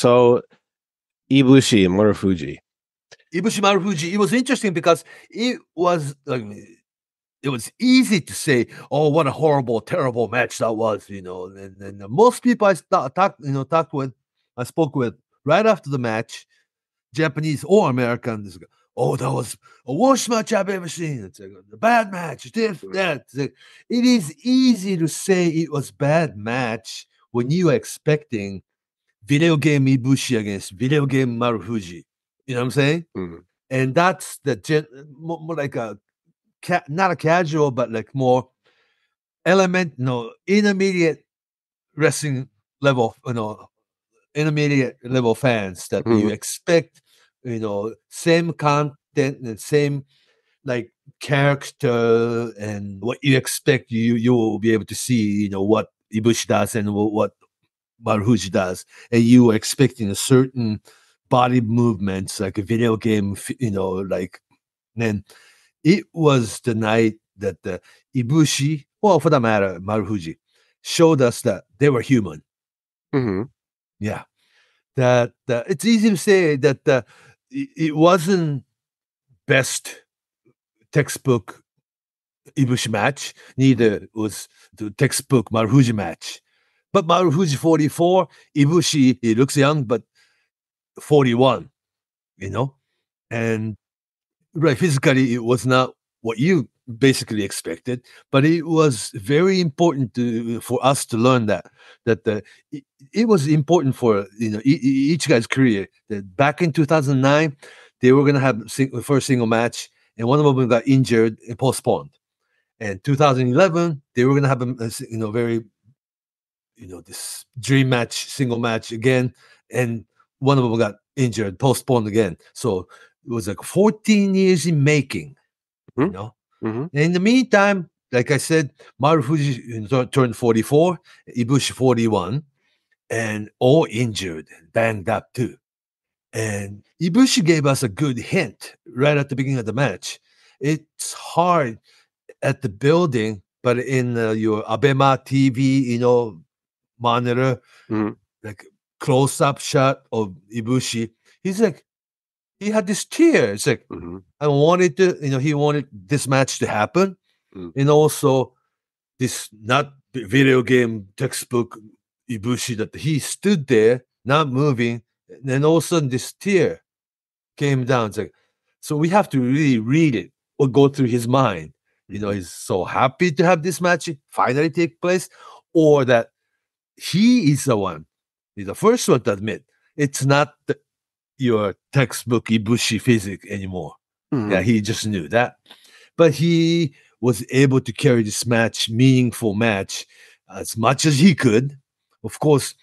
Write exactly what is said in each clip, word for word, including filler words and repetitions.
So Ibushi and Marufuji. Ibushi Marufuji, it was interesting because it was like, it was easy to say, oh, what a horrible, terrible match that was, you know. And, and most people I st- talked, you know, talked with, I spoke with right after the match, Japanese or Americans, oh, that was a worst match I've ever seen. It's like a bad match. This, that. Like, it is easy to say it was bad match when you are expecting video game Ibushi against video game Marufuji. You know what I'm saying? Mm-hmm. And that's the gen- more like a ca- not a casual, but like more element, no intermediate wrestling level, you know, intermediate level fans that mm-hmm. you expect, you know, same content and same like character and what you expect. You you will be able to see, you know, what Ibushi does and what Marufuji does, and you were expecting a certain body movements like a video game, you know, like, and it was the night that the Ibushi, well, for that matter, Marufuji, showed us that they were human. Mm-hmm. Yeah. That uh, it's easy to say that uh, it wasn't best textbook Ibushi match, neither was the textbook Marufuji match. But Marufuji forty-four, Ibushi, he looks young, but forty-one, you know, and right, physically it was not what you basically expected, but it was very important to for us to learn that that the it, it was important for, you know, each guy's career. That back in two thousand nine they were going to have sing, the first single match, and one of them got injured and postponed, and two thousand eleven they were going to have a, a, you know, very, you know, this dream match, single match again, and one of them got injured, postponed again. So it was like fourteen years in making, mm-hmm. you know. Mm-hmm. And in the meantime, like I said, Marufuji turned forty-four, Ibushi forty-one, and all injured, banged up too. And Ibushi gave us a good hint right at the beginning of the match. It's hard at the building, but in uh, your Abema T V, you know, monitor, mm-hmm. like, close-up shot of Ibushi, he's like, he had this tear. It's like, mm-hmm. I wanted to, you know, he wanted this match to happen. Mm-hmm. And also, this not video game textbook Ibushi that he stood there, not moving, and then all of a sudden this tear came down. It's like, so we have to really read it or go through his mind. You know, he's so happy to have this match finally take place, or that he is the one. He's the first one to admit it's not the, your textbook Ibushi physique anymore. Mm-hmm. Yeah, he just knew that. But he was able to carry this match, meaningful match, as much as he could. Of course,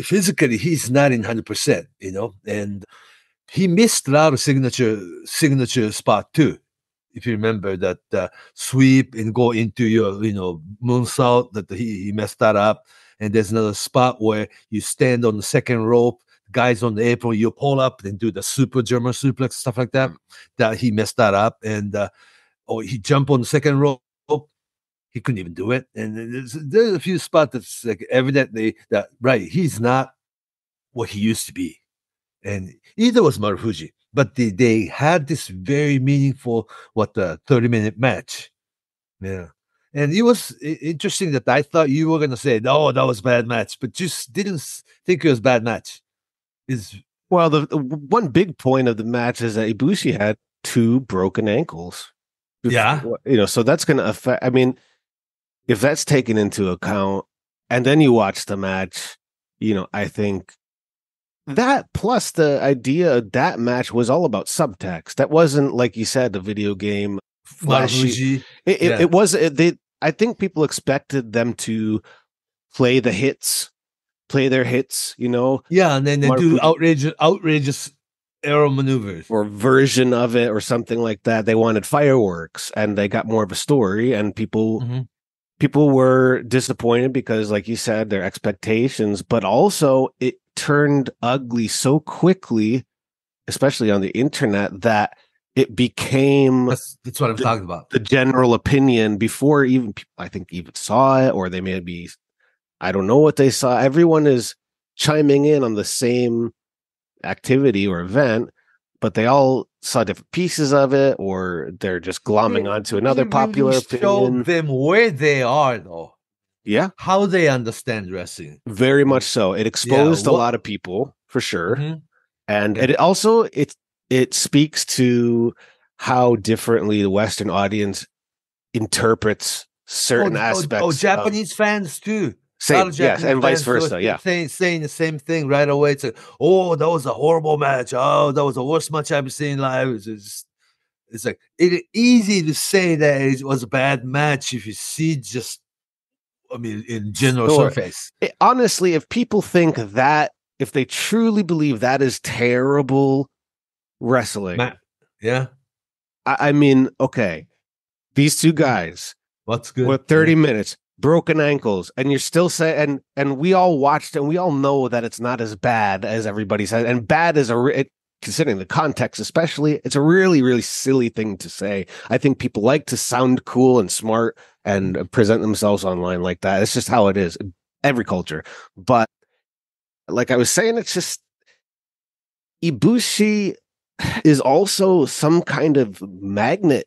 physically, he's not in one hundred percent, you know, and he missed a lot of signature, signature spot too. If you remember that uh, sweep and go into your, you know, moonsault, that he, he messed that up. And there's another spot where you stand on the second rope, guys on the apron, you pull up and do the super German suplex, stuff like that, that he messed that up. And uh, or he jumped on the second rope, he couldn't even do it. And there's, there's a few spots that's like evidently that, right, he's not what he used to be. And either was Marufuji, but they, they had this very meaningful, what, the thirty-minute match. Yeah. And it was interesting that I thought you were going to say, oh, that was a bad match, but just didn't think it was a bad match. It's- well, the, the one big point of the match is that Ibushi had two broken ankles. Yeah. You know, so that's going to affect, I mean, if that's taken into account, and then you watch the match, you know, I think that plus the idea of that match was all about subtext. That wasn't, like you said, the video game. Flashy. It, it, yeah. it was. It, they, I think people expected them to play the hits, play their hits. You know. Yeah, and then they Marufuji. do outrageous, outrageous aerial maneuvers or version of it or something like that. They wanted fireworks, and they got more of a story. And people, mm-hmm. people were disappointed because, like you said, their expectations. But also, it turned ugly so quickly, especially on the internet, that. It became that's, that's what I'm the, talking about. The general opinion before even people, I think, even saw it, or they may be, I don't know what they saw. Everyone is chiming in on the same activity or event, but they all saw different pieces of it, or they're just glomming they, onto another popular really show opinion. Them where they are, though. Yeah. How they understand wrestling. Very much so. It exposed yeah, a lot of people, for sure. Mm-hmm. And yeah. it also, it, it speaks to how differently the Western audience interprets certain oh, aspects. Oh, oh Japanese of, fans, too. Same, yes, and vice versa, yeah. Saying, saying the same thing right away. It's like, oh, that was a horrible match. Oh, that was the worst match I've seen live. It's, just, it's like, it's easy to say that it was a bad match if you see just, I mean, in general sure. surface. It, honestly, if people think that, if they truly believe that is terrible wrestling. Ma- yeah. I, I mean, okay, these two guys. What's good? With thirty yeah. minutes. Broken ankles, and you're still saying, and and we all watched, and we all know that it's not as bad as everybody says. And bad is a it, considering the context, especially, it's a really really silly thing to say. I think people like to sound cool and smart and present themselves online like that. It's just how it is, every culture. But like I was saying, it's just Ibushi is also some kind of magnet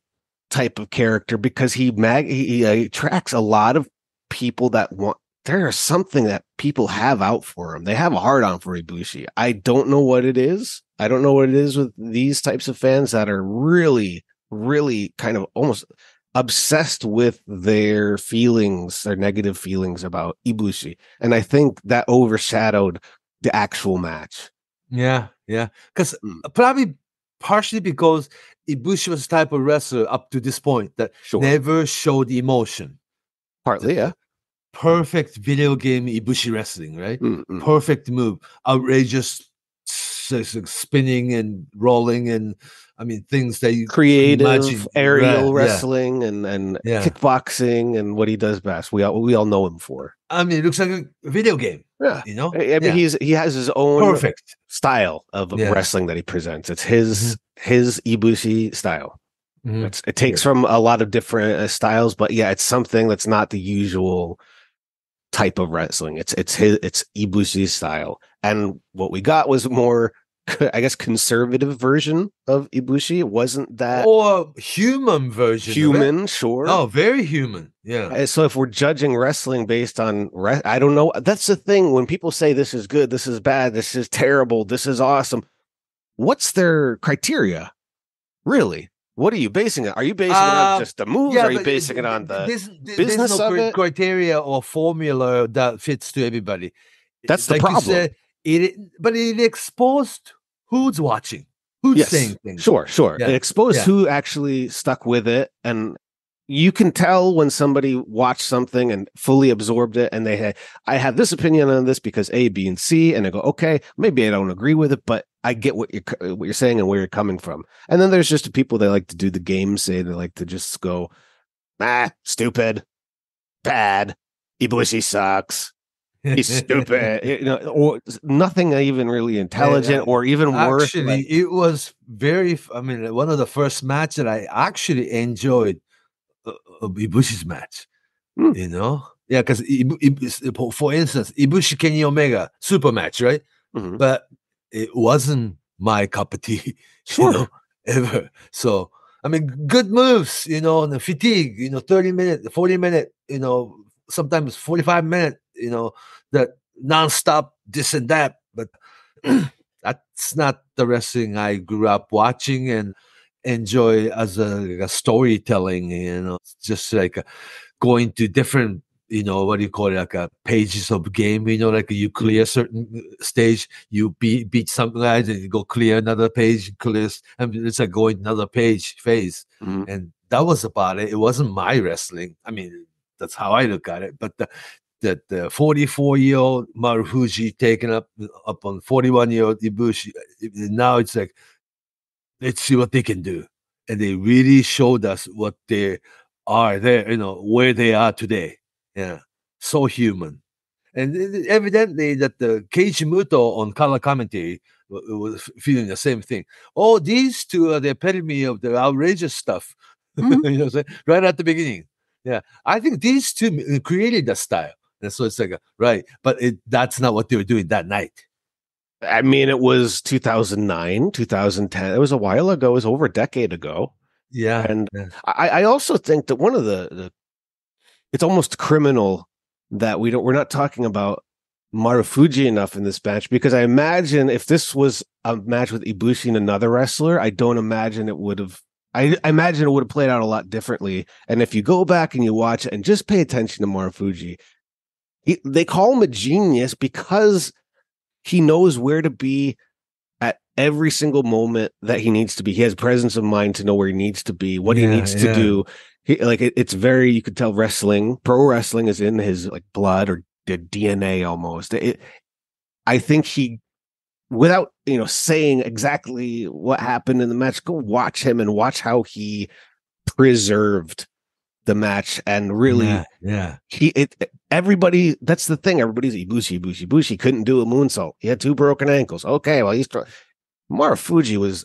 type of character because he mag he, he attracts a lot of people that want, there is something that people have out for him. They have a hard on for Ibushi. I don't know what it is. I don't know what it is with these types of fans that are really, really kind of almost obsessed with their feelings, their negative feelings about Ibushi. And I think that overshadowed the actual match. Yeah, yeah. Because probably partially because Ibushi was the type of wrestler up to this point that sure. never showed emotion. Partly, yeah. Perfect video game Ibushi wrestling, right? Mm-mm. Perfect move, outrageous spinning and rolling, and I mean things that you creative imagine. Aerial right, wrestling yeah. and and yeah. kickboxing and what he does best. We all we all know him for. I mean, it looks like a video game. Yeah, you know. I mean, yeah. he's he has his own perfect style of yeah. wrestling that he presents. It's his mm-hmm. his Ibushi style. Mm-hmm. It's, it takes yeah. from a lot of different uh, styles, but yeah, it's something that's not the usual type of wrestling. It's it's his it's Ibushi's style, and what we got was more, I guess, conservative version of Ibushi. It wasn't that or human version? Human, of it. Sure. Oh, very human. Yeah. And so if we're judging wrestling based on, re- I don't know. That's the thing when people say this is good, this is bad, this is terrible, this is awesome. What's their criteria, really? What are you basing it? Are you basing uh, it on just the moves? Yeah, are you basing it on the this, this, business there's no of it? Criteria or formula that fits to everybody. That's the like problem. Said, it, but it exposed who's watching, who's yes. saying things. Sure, sure. Yeah. It exposed yeah. who actually stuck with it, and you can tell when somebody watched something and fully absorbed it, and they had, I have this opinion on this because A, B, and C, and I go, okay, maybe I don't agree with it, but I get what you're what you're saying and where you're coming from. And then there's just the people that like to do the game, say they like to just go, ah, stupid, bad, Ibushi sucks, he's stupid, you know, or nothing even really intelligent, and, uh, or even worse. Actually, like, it was very, I mean, one of the first matches that I actually enjoyed, uh, Ibushi's match, mm. you know? Yeah, because for instance, Ibushi Kenny Omega, super match, right? Mm-hmm. But it wasn't my cup of tea, sure. you know, ever. So, I mean, good moves, you know, and the fatigue, you know, thirty minute, forty minute, you know, sometimes forty-five minute, you know, that nonstop this and that. But that's not the wrestling I grew up watching and enjoy as a, like a storytelling, you know, it's just like a, going to different, you know, what do you call it, like a pages of game, you know, like you clear a certain stage, you beat beat some guys, and you go clear another page, clear, and it's like going another page phase. Mm-hmm. And that was about it. It wasn't my wrestling. I mean, that's how I look at it. But the the, the forty-four-year-old Marufuji taking up, up on forty-one-year-old Ibushi, now it's like, let's see what they can do. And they really showed us what they are there, you know, where they are today. Yeah, so human. And evidently that the Keiji Muto on color commentary was feeling the same thing. Oh, these two are the epitome of the outrageous stuff. Mm-hmm. You know what I'm saying? Right at the beginning. Yeah, I think these two created the style. That's what it's like, right? But it, that's not what they were doing that night. I mean, it was two thousand nine, two thousand ten. It was a while ago. It was over a decade ago. Yeah. And yeah. I, I also think that one of the, the, it's almost criminal that we don't, we're not talking about Marufuji enough in this match, because I imagine if this was a match with Ibushi and another wrestler, I don't imagine it would have, I, I imagine it would have played out a lot differently. And if you go back and you watch it and just pay attention to Marufuji, he, they call him a genius because he knows where to be at every single moment that he needs to be. He has presence of mind to know where he needs to be, what yeah, he needs yeah. to do. He, like it, it's very, you could tell wrestling, pro wrestling is in his like blood or the D N A almost. It, I think he, without you know saying exactly what happened in the match, go watch him and watch how he preserved the match. And really, yeah, yeah. he it everybody. That's the thing. Everybody's Ibushi, Ibushi, Ibushi. Couldn't do a moonsault. He had two broken ankles. Okay, well he's trying. Marufuji was,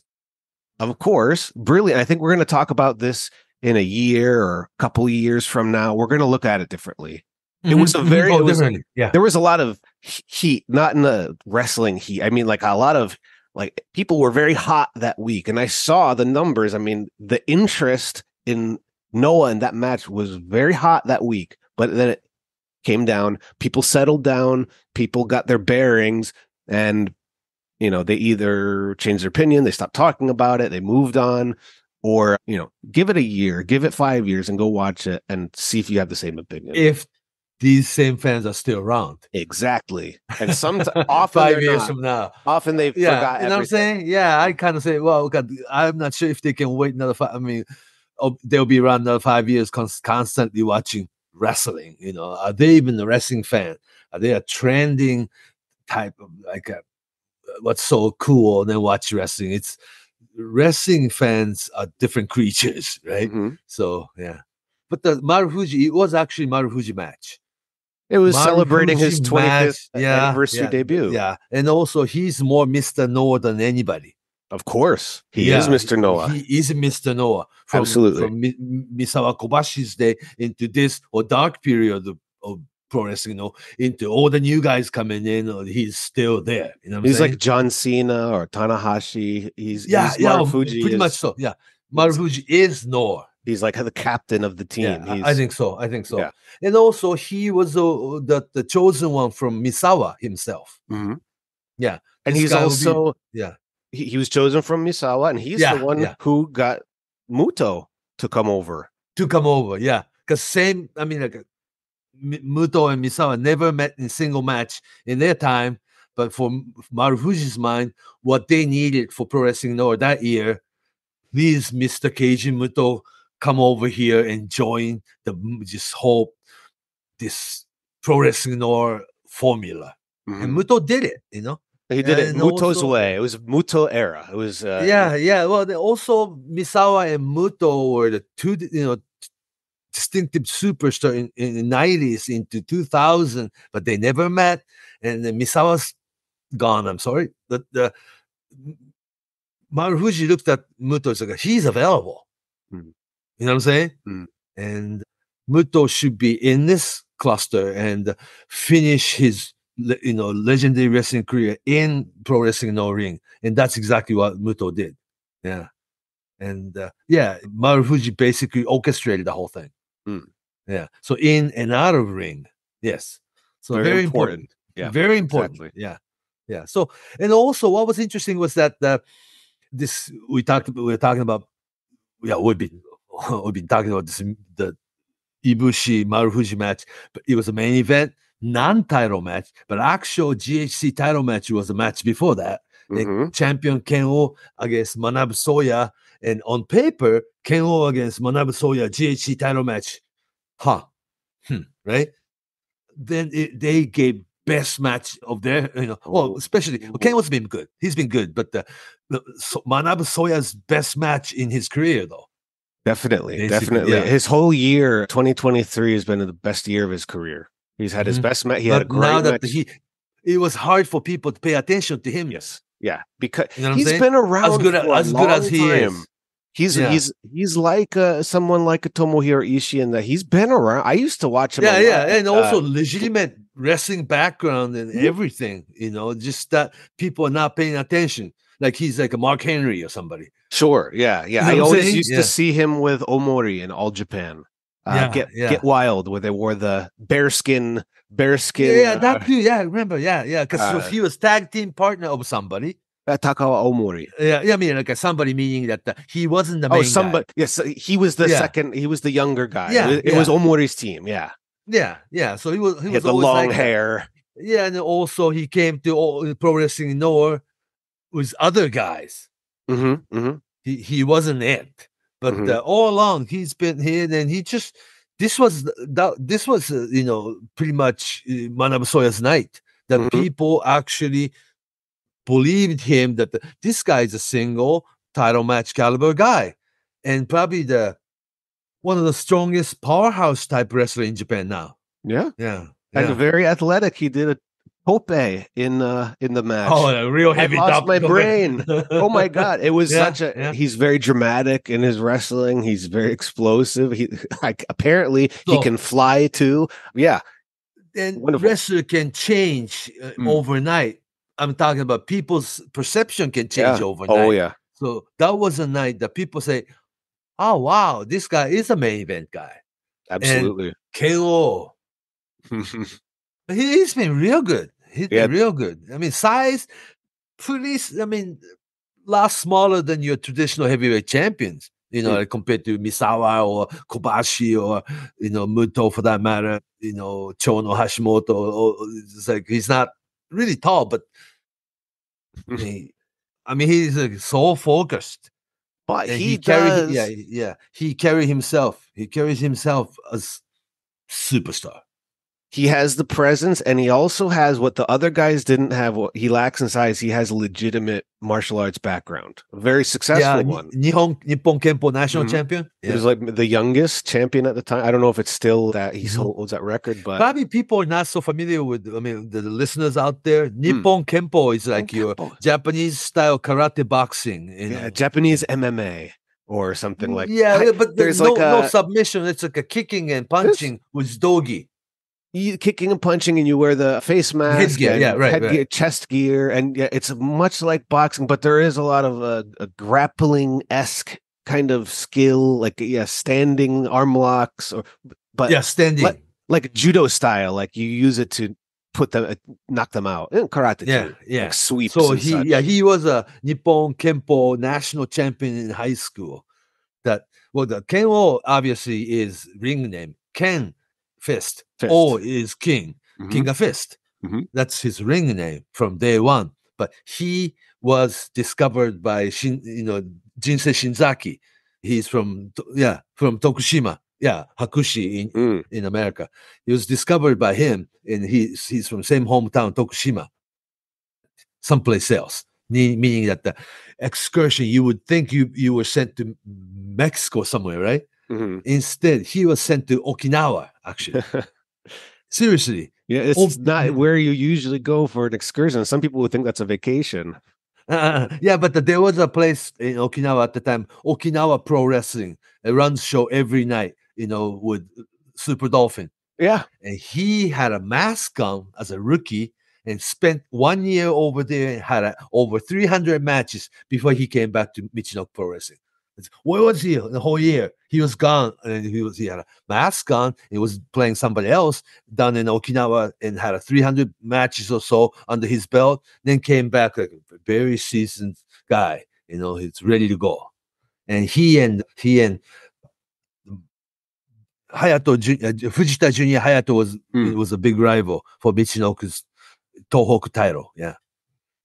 of course, brilliant. I think we're going to talk about this in a year or a couple of years from now. We're going to look at it differently. It was a very, oh, it was, yeah. there was a lot of heat, not in the wrestling heat. I mean, like a lot of like people were very hot that week, and I saw the numbers. I mean, the interest in Noah and that match was very hot that week, but then it came down. People settled down, people got their bearings, and you know, they either changed their opinion, they stopped talking about it, they moved on, or you know, give it a year, give it five years, and go watch it and see if you have the same opinion. If these same fans are still around. Exactly. And sometimes often five years not. from now. Often they've yeah. forgotten. You know everything. What I'm saying? Yeah, I kind of say, well, God, I'm not sure if they can wait another five. I mean, oh, they'll be around another five years const- constantly watching wrestling. You know, are they even a wrestling fan? Are they a trending type of like a, what's so cool and then watch wrestling? It's wrestling fans are different creatures, right? Mm-hmm. So, yeah. But the Marufuji, it was actually Marufuji match. It was Marufuji celebrating his twentieth yeah, anniversary yeah, debut. Yeah. And also, he's more Mister Noah than anybody. Of course. He yeah, is Mister Noah. He is Mister Noah. From, Absolutely. From Misawa Kobashi's day into this, or dark period of, of pro wrestling, you know, into all the new guys coming in, or he's still there. You know what he's what like John Cena or Tanahashi. He's, yeah, he's yeah, Marufuji. Pretty is, much so. Yeah. Marufuji is Noah. He's like the captain of the team. Yeah, He's, I think so. I think so. Yeah. And also, he was uh, the, the chosen one from Misawa himself. Mm-hmm. Yeah. And this he's also, be, yeah, he, he was chosen from Misawa, and he's yeah, the one yeah. who got Muto to come over. To come over, yeah. Because same, I mean, like Muto and Misawa never met in a single match in their time, but for Marufuji's mind, what they needed for Pro Wrestling NOAH that year, these Mister Keiji Muto come over here and join the this whole this pro wrestling NOAH formula. Mm-hmm. And Muto did it, you know. He did and it Muto's also, way. It was Muto era. It was uh, yeah, yeah. Well, they also Misawa and Muto were the two, you know, distinctive superstar in, in the nineties into two thousand, but they never met. And then Misawa's gone. I'm sorry, but the Marufuji looked at Muto. It's like he's available. Mm-hmm. You know what I'm saying? Mm. And Muto should be in this cluster and finish his, you know, legendary wrestling career in Pro Wrestling NOAH ring. And that's exactly what Muto did. Yeah. And uh, yeah, Marufuji basically orchestrated the whole thing. Mm. Yeah. So in and out of ring. Yes. So very, very important. important. Yeah. Very important. Exactly. Yeah. Yeah. So, and also what was interesting was that uh, this, we talked, we were talking about, yeah, we've been, We've been talking about this, the Ibushi Marufuji match, but it was a main event, non-title match, but actual G H C title match was a match before that. Mm-hmm. Champion Ken Oh against Manabu Soya, and on paper, Ken Oh against Manabu Soya G H C title match, huh? Hmm. Right? Then it, they gave best match of their, you know, well, especially well, Ken Oh's been good. He's been good, but the, the, so Manabu Soya's best match in his career, though. Definitely, Basically, definitely. Yeah. His whole year, twenty twenty-three, has been the best year of his career. He's had his mm-hmm. best match. He but had a great now that match. He, it was hard for people to pay attention to him. Yes, yeah, because you know he's been around as good as, for a as, long good as he time. Is. He's yeah. he's he's like uh, someone like a Tomohiro Ishii in that he's been around. I used to watch him. Yeah, yeah, and uh, also legitimate wrestling background and yeah. everything. You know, just that people are not paying attention. Like he's like a Mark Henry or somebody. Sure. Yeah, yeah. You know I always saying? used yeah. to see him with Omori in All Japan. Uh, yeah, get yeah. get wild where they wore the bearskin bearskin. Yeah, yeah that too. Yeah, I remember. Yeah, yeah, because uh, he was tag team partner of somebody. Uh, Takawa Omori. Yeah, yeah, I mean, like uh, somebody meaning that the, he wasn't the main. Oh, somebody. Guy. Yes, he was the yeah. second. He was the younger guy. Yeah, it, it yeah. was Omori's team. Yeah, yeah, yeah. So he was. He, he was had the long like, hair. Yeah, and also he came to all, Pro Wrestling NOAH with other guys. Mm-hmm, mm-hmm. He he wasn't it, but mm-hmm. uh, all along he's been here, and he just this was that this was uh, you know pretty much uh, Manabu Soya's night that mm-hmm. people actually. Believed him that the, this guy is a single title match caliber guy, and probably the one of the strongest powerhouse type wrestler in Japan now. Yeah, yeah, and yeah. very athletic. He did a tope in uh, in the match. Oh, a real heavy. I lost my tope. brain. Oh my god, it was yeah, such a. Yeah. He's very dramatic in his wrestling. He's very explosive. He like, apparently so, he can fly too. Yeah, and Wonderful. wrestler can change uh, mm. overnight. I'm talking about people's perception can change yeah. overnight. Oh, yeah. So that was a night that people say, oh, wow, this guy is a main event guy. Absolutely. And K O. He's been real good. He's yeah. been real good. I mean, size, pretty, I mean, a lot smaller than your traditional heavyweight champions, you know, mm. like compared to Misawa or Kobashi or, you know, Muto for that matter, you know, Chono, Hashimoto. Or, it's like he's not really tall, but he, I mean, he's like, so focused. But and he, he carries, yeah, yeah. He carries himself. He carries himself as superstar. He has the presence, and he also has what the other guys didn't have. What he lacks in size, he has a legitimate martial arts background. A very successful yeah, one. Nihon, Nippon Kenpo national mm-hmm. champion. Yeah. He was like the youngest champion at the time. I don't know if it's still that he holds that record, but probably people are not so familiar with. I mean, the, the listeners out there, Nippon hmm. Kenpo is like Nippon your Kenpo. Japanese style karate boxing. You know? Yeah, Japanese M M A. Or something like yeah, I, but there's no, like a, no submission. It's like a kicking and punching with dogi. You kicking and punching, and you wear the face mask, headgear, yeah, right, head right. gear, chest gear, and yeah, it's much like boxing, but there is a lot of uh, a grappling-esque kind of skill, like yeah, standing arm locks, or but yeah, standing like, like judo style, like you use it to put them, uh, knock them out, and karate, yeah, too, yeah, like sweeps. So he, such. yeah, he was a Nippon Kenpo national champion in high school. That well, the Ken Oh obviously is ring name Ken. Fist. fist. Oh is King, mm-hmm. King of Fist. Mm-hmm. That's his ring name from day one. But he was discovered by Shin, you know, Jinsei Shinzaki. He's from yeah, from Tokushima, yeah, Hakushi in, mm. in America. He was discovered by him, and he's he's from same hometown, Tokushima, someplace else. Meaning that the excursion you would think you you were sent to Mexico somewhere, right? Mm-hmm. Instead, he was sent to Okinawa, actually. Seriously. Yeah, it's Op- not where you usually go for an excursion. Some people would think that's a vacation. Uh, yeah, but there was a place in Okinawa at the time, Okinawa Pro Wrestling. It runs show every night, you know, with Super Dolphin. Yeah. And he had a mask on as a rookie and spent one year over there and had a, over three hundred matches before he came back to Michinoku Pro Wrestling. Where was he the whole year? He was gone, and he was he had a mask on. He was playing somebody else down in Okinawa, and had a three hundred matches or so under his belt. Then came back like a very seasoned guy. You know, he's ready to go. And he and he and Hayato uh, Fujita Junior Hayato was mm. was a big rival for Michinoku's Tohoku title. Yeah.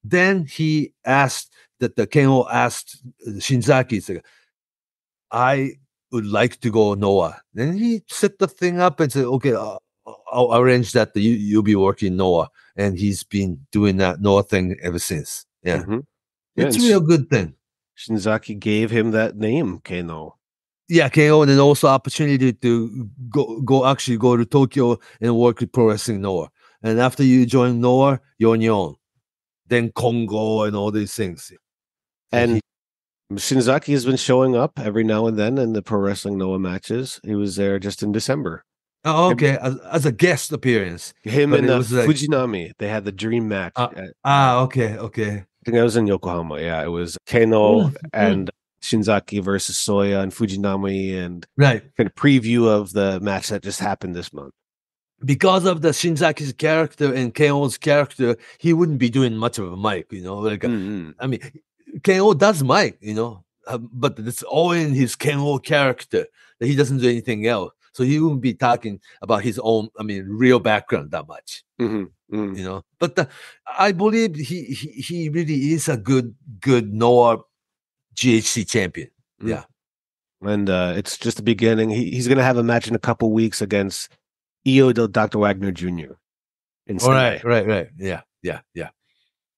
Then he asked that the Ken Oh asked Shinzaki. It's like, I would like to go NOAH. Then he set the thing up and said, okay, I'll, I'll arrange that. You, you'll be working NOAH. And he's been doing that NOAH thing ever since. Yeah. Mm-hmm. yeah it's a real good thing. Shinzaki gave him that name, Ken Oh. Yeah, Ken Oh, and then also opportunity to go, go actually go to Tokyo and work with Pro Wrestling NOAH. And after you join NOAH, you're on your own. Then Congo and all these things. And Shinzaki has been showing up every now and then in the Pro Wrestling NOAH matches. He was there just in December. Oh, okay. As, as a guest appearance. Him but and uh, like... Fujinami. They had the dream match. Uh, at, ah, okay, okay. I think that was in Yokohama. Yeah, it was Ken Oh and Shinzaki versus Soya and Fujinami, and right. kind of preview of the match that just happened this month. Because of the Shinzaki's character and Ken Oh's character, he wouldn't be doing much of a mic, you know. Like, mm-hmm. I mean, Ken Oh does mic, you know, uh, but it's all in his Ken Oh character. That he doesn't do anything else. So he wouldn't be talking about his own, I mean, real background that much, mm-hmm. Mm-hmm. you know. But the, I believe he, he he really is a good good NOAH G H C champion. Mm-hmm. Yeah, and uh, it's just the beginning. He, he's going to have a match in a couple weeks against Io del Doctor Wagner Junior All right, right, right. Yeah, yeah, yeah.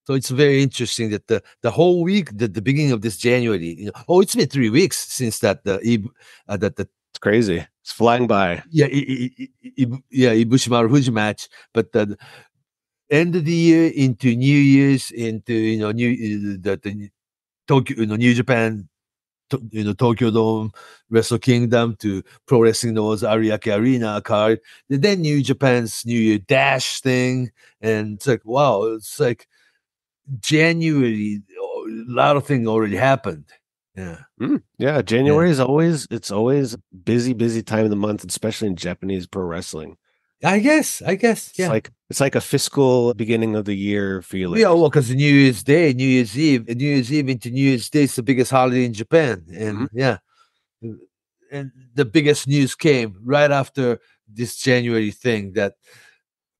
So it's very interesting that the, the whole week, the, the beginning of this January, you know, oh, it's been three weeks since that the uh, that the. It's crazy. It's flying by. Yeah, I, I, I, yeah, Ibushi Marufuji match, but the end of the year into New Year's, into you know New the, the Tokyo, you know New Japan, to, you know Tokyo Dome, Wrestle Kingdom to Pro Wrestling NOAH's Ariake Arena card, and then New Japan's New Year Dash thing, and it's like wow, it's like January. A lot of things already happened. Yeah, mm, yeah. January yeah. is always it's always busy, busy time of the month, especially in Japanese pro wrestling. I guess, I guess, yeah. It's like it's like a fiscal beginning of the year feeling. Yeah, well, because New Year's Day, New Year's Eve, New Year's Eve into New Year's Day is the biggest holiday in Japan, and mm-hmm. yeah, and the biggest news came right after this January thing that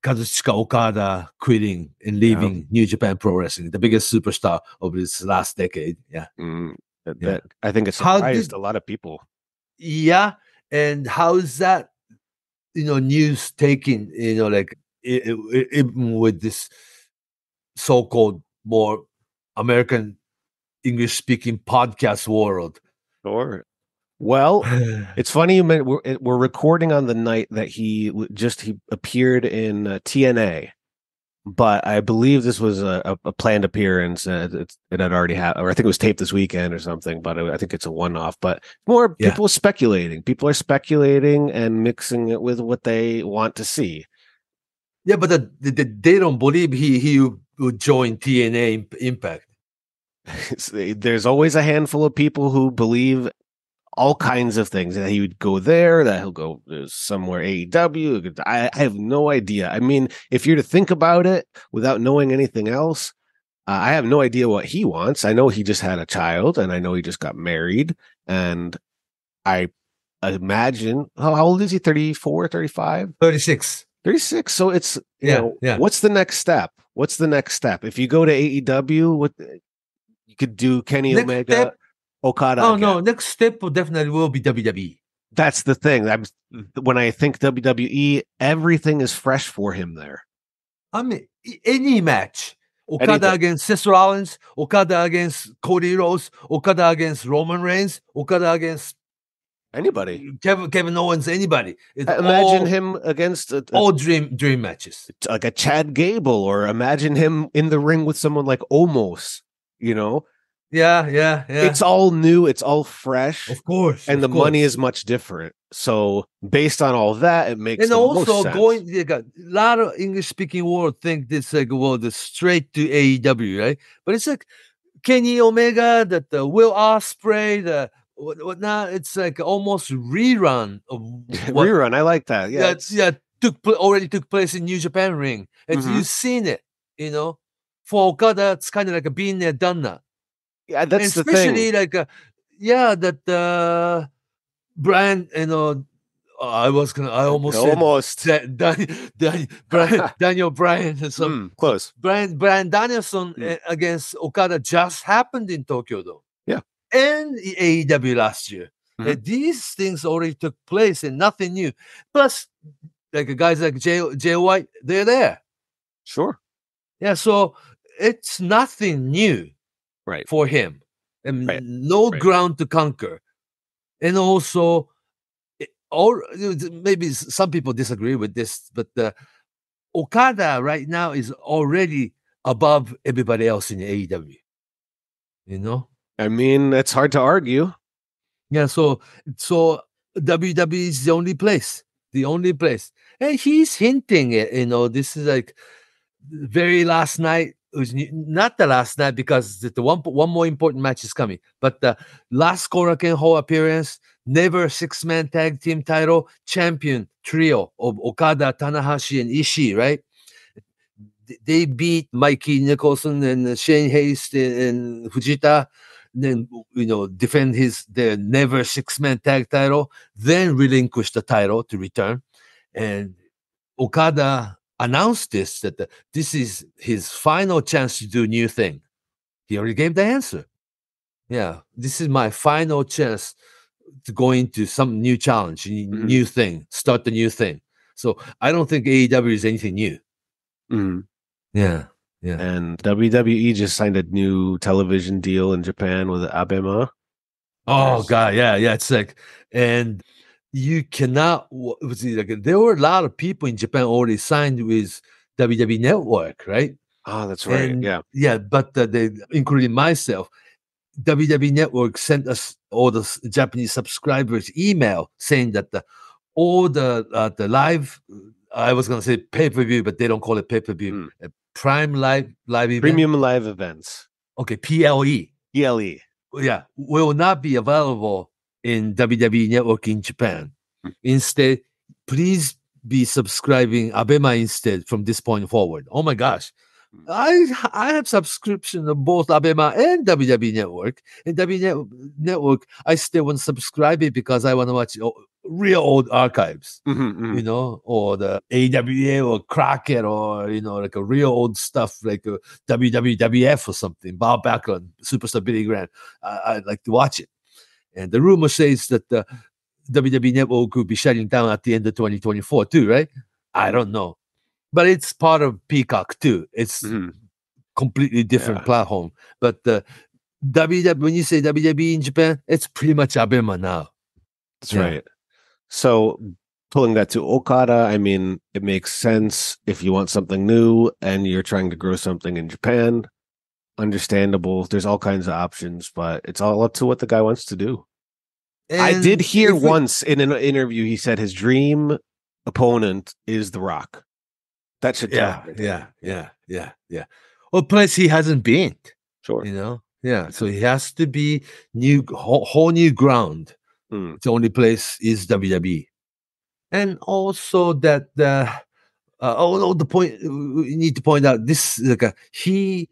Kazuchika Okada quitting and leaving yeah. New Japan Pro Wrestling, the biggest superstar of this last decade. Yeah. Mm. That, yeah. that I think it surprised did, a lot of people. Yeah, and how is that, you know, news taken? You know, like it, it, even with this so-called more American English-speaking podcast world. Sure. Well, it's funny you meant we're, we're recording on the night that he just he appeared in uh, T N A. But I believe this was a, a planned appearance. Uh, it's, it had already happened, or I think it was taped this weekend or something. But I, I think it's a one-off. But more yeah. people speculating. People are speculating and mixing it with what they want to see. Yeah, but the, the, they don't believe he he would join T N A Impact. There's always a handful of people who believe all kinds of things that he would go there, that he'll go somewhere A E W. I, I have no idea. I mean, if you're to think about it without knowing anything else, uh, I have no idea what he wants. I know he just had a child, and I know he just got married, and I imagine how, how old is he? thirty-four, thirty-five? thirty-six, thirty-six. So it's you yeah, know yeah. what's the next step? What's the next step? If you go to A E W, what you could do Kenny next Omega. Step- Okada oh again. No! Next step definitely will be W W E. That's the thing. I'm, when I think W W E, everything is fresh for him there. I mean, any match: Okada Anything. against Seth Rollins, Okada against Cody Rhodes, Okada against Roman Reigns, Okada against anybody, Kevin, Kevin Owens, anybody. It's imagine all, him against a, all dream dream matches, like a Chad Gable, or imagine him in the ring with someone like Omos. You know. Yeah, yeah, yeah. It's all new. It's all fresh. Of course. And of the course. money is much different. So based on all that, it makes and the also most sense. Going like, a lot of English-speaking world think this like well, the straight to A E W, right? But it's like Kenny Omega, that the Will Ospreay, the whatnot. It's like almost rerun of what, rerun. I like that. Yeah, that, yeah. Took already took place in New Japan ring, and mm-hmm. you've seen it. You know, for Okada, it's kind of like a been there, done that. Yeah, that's the thing. Especially like, uh, yeah, that uh, Brian, you know, oh, I was gonna, I almost, almost said Dan, Dan, Brian, Daniel Bryan, so mm, close. Brian, Brian Danielson mm. against Okada just happened in Tokyo Dome. Yeah, and A E W last year. Mm-hmm. Like, these things already took place, and nothing new. Plus, like guys like Jay, Jay White, they're there. Sure. Yeah, so it's nothing new. Right for him, and right. no right. ground to conquer, and also, or maybe some people disagree with this, but uh, Okada right now is already above everybody else in A E W. You know, I mean, it's hard to argue. Yeah, so so W W E is the only place, the only place. And he's hinting it, you know, this is like very last night. It was not the last night because the one one more important match is coming. But the last Korakuen-ho appearance, never six-man tag team title, champion trio of Okada, Tanahashi, and Ishii, right? They beat Mikey Nicholson and Shane Hayes and Fujita, then, you know, defend his their never six-man tag title, then relinquish the title to return. And Okada announced this, that the, this is his final chance to do a new thing. He already gave the answer. Yeah, this is my final chance to go into some new challenge, mm-hmm. new thing, start the new thing. So I don't think A E W is anything new. Mm. Yeah, yeah. And W W E just signed a new television deal in Japan with Abema. Oh yes. God, yeah, yeah. It's like, and you cannot. Was it like, there were a lot of people in Japan already signed with W W E Network, right? Oh, that's right. And, yeah, yeah. But uh, they, including myself, W W E Network sent us all the Japanese subscribers email saying that the, all the uh, the live. I was going to say pay-per-view, but they don't call it pay-per-view. Mm. Prime live live event. Premium live events. Okay, P L E. P L E. Yeah, will not be available in W W E Network in Japan. Mm. Instead, please be subscribing Abema instead from this point forward. Oh my gosh. Mm. I I have subscription of both Abema and W W E Network. And W W E Network, I still want to subscribe it because I want to watch oh, real old archives, mm-hmm, mm-hmm. you know, or the A W A or Crockett or, you know, like a real old stuff like a W W F or something, Bob Backlund, Superstar Billy Graham. I, I like to watch it. And the rumor says that the W W E Network could be shutting down at the end of twenty twenty-four too, right? I don't know. But it's part of Peacock too. It's mm-hmm. completely different yeah. platform. But the W W E, when you say W W E in Japan, it's pretty much Abema now. That's yeah. right. So pulling that to Okada, I mean, it makes sense if you want something new and you're trying to grow something in Japan. Understandable. There's all kinds of options, but it's all up to what the guy wants to do. And I did hear we, once in an interview, he said his dream opponent is The Rock. That should yeah, happen. Yeah, yeah, yeah, yeah. Well, plus he hasn't been. Sure. You know? Yeah. So he has to be new, whole, whole new ground. Mm. The only place is W W E, and also that uh, uh, oh no, the point we need to point out this like a, he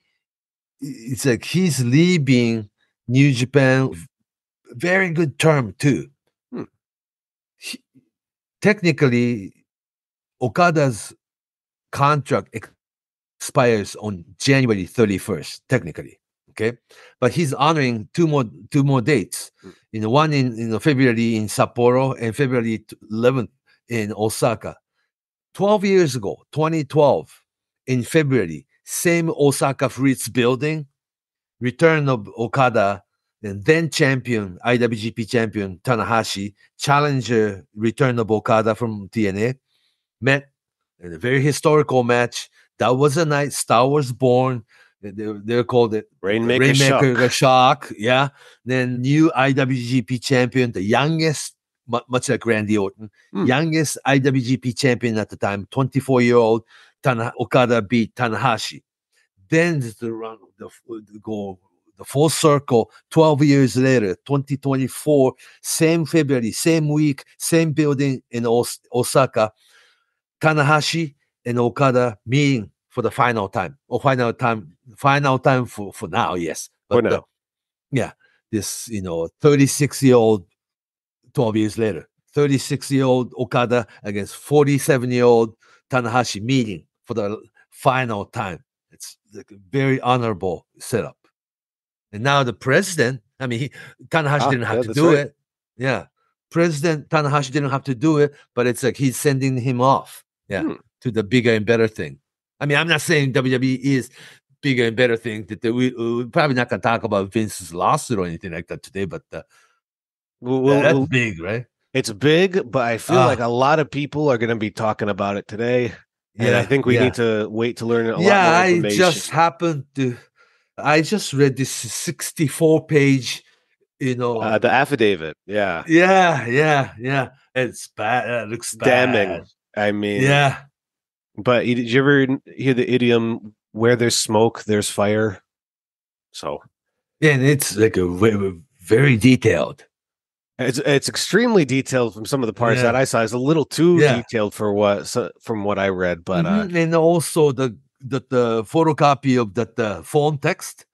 it's like he's leaving New Japan very good term too. Mm. He, technically, Okada's contract expires on January thirty-first. Technically. Okay, but he's honoring two more two more dates. Mm. You know, one in, in February in Sapporo and February eleventh in Osaka. Twelve years ago, twenty twelve, in February, same Osaka Fritz building, return of Okada and then champion I W G P champion Tanahashi, challenger return of Okada from T N A, met in a very historical match. That was a night Star Wars Born. They're, they're called it Rainmaker, Rainmaker Shock. Shock. Yeah. Then new I W G P champion, the youngest, much like Randy Orton, mm. youngest I W G P champion at the time, twenty-four-year-old Tana, Okada beat Tanahashi. Then the run, the, the go the full circle. Twelve years later, twenty twenty-four, same February, same week, same building in Os- Osaka. Tanahashi and Okada meeting. For the final time, or final time, final time for, for now, yes. But for now. The, yeah, this, you know, thirty-six-year-old, twelve years later, thirty-six-year-old Okada against forty-seven-year-old Tanahashi meeting for the final time. It's like a very honorable setup. And now the president, I mean, he, Tanahashi ah, didn't have yeah, to do right. it. Yeah. President Tanahashi didn't have to do it, but it's like he's sending him off yeah, hmm. to the bigger and better thing. I mean, I'm not saying W W E is bigger and better thing. That we, we're probably not going to talk about Vince's lawsuit or anything like that today, but uh, well, well, that's well, big, right? It's big, but I feel uh, like a lot of people are going to be talking about it today, yeah, and I think we yeah. need to wait to learn a lot yeah, more information. Yeah, I just happened to I just read this sixty-four page, you know, uh, the affidavit. Yeah, yeah, yeah, yeah. It's bad. It looks damning. Bad. I mean, yeah. But did you ever hear the idiom "where there's smoke, there's fire"? So, yeah, and it's like a very detailed. It's it's extremely detailed from some of the parts yeah. that I saw. It's a little too yeah. detailed for what so, from what I read, but mm-hmm. uh, and also the the, the photocopy of that the phone text.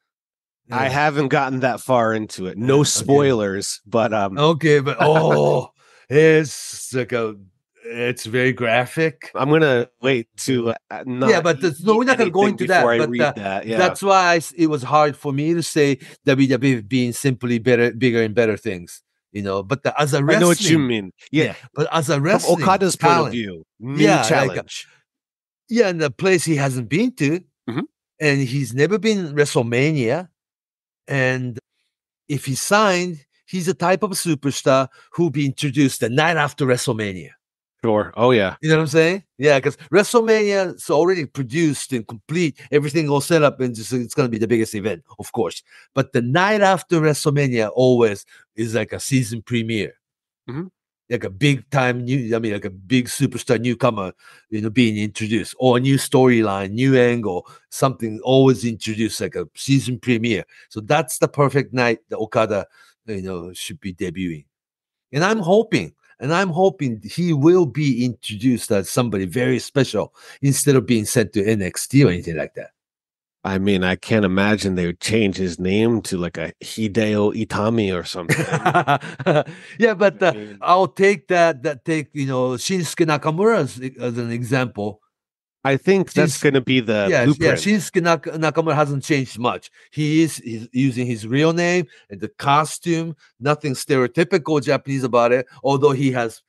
Yeah. I haven't gotten that far into it. No spoilers, okay. but um, okay, but oh, it's like a. It's very graphic. I'm gonna wait to uh, not yeah, but no, we're not gonna go into that. But, I read uh, that. Yeah. That's why I, it was hard for me to say W W E being simply better, bigger, and better things. You know, but the, as a wrestling, I know what you mean. Yeah, yeah but as a wrestling, from Okada's talent, point of view, new yeah, challenge. Like a, yeah, and the place he hasn't been to, mm-hmm. and he's never been WrestleMania, and if he signed, he's a type of superstar who'll be introduced the night after WrestleMania. Sure. Oh, yeah. You know what I'm saying? Yeah, because WrestleMania is already produced and complete. Everything all set up, and just, it's going to be the biggest event, of course. But the night after WrestleMania always is like a season premiere, mm-hmm. like a big time new. I mean, like a big superstar newcomer, you know, being introduced, or a new storyline, new angle, something always introduced like a season premiere. So that's the perfect night that Okada, you know, should be debuting, and I'm hoping. And I'm hoping he will be introduced as somebody very special instead of being sent to N X T or anything like that. I mean, I can't imagine they would change his name to like a Hideo Itami or something. Yeah, but uh, I mean, I'll take that, that take, you know, Shinsuke Nakamura as, as an example. I think that's going to be the yeah, blueprint. Yeah, Shinsuke Nak- Nakamura hasn't changed much. He is he's using his real name and the costume. Nothing stereotypical Japanese about it, although he has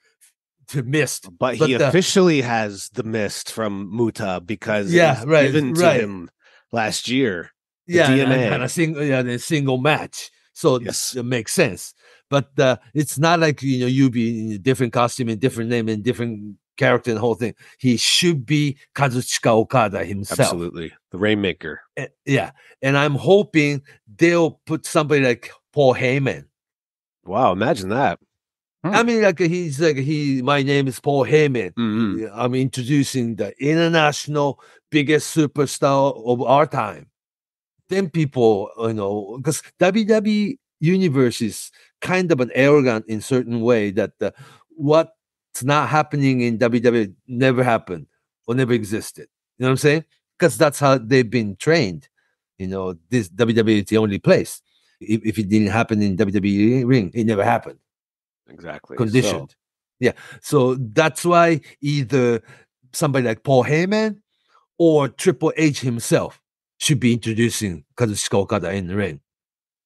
the mist. But, but he the, officially has the mist from Muta because yeah, it was right, given to right. him last year. Yeah, D N A. And, and a single, yeah, and a single match. So yes. it makes sense. But uh, it's not like, you know, you be in a different costume and different name and different character and the whole thing. He should be Kazuchika Okada himself. Absolutely. The Rainmaker. And, yeah. And I'm hoping they'll put somebody like Paul Heyman. Wow. Imagine that. Hmm. I mean, like he's like, he, my name is Paul Heyman. Mm-hmm. I'm introducing the international biggest superstar of our time. Then people, you know, because W W E Universe is kind of an arrogant in certain way that uh, what it's not happening in W W E never happened or never existed. You know what I'm saying? Because that's how they've been trained. You know, this W W E is the only place. If, if it didn't happen in W W E ring, it never happened. Exactly. Conditioned. So. Yeah. So that's why either somebody like Paul Heyman or Triple H himself should be introducing Kazuchika Okada in the ring.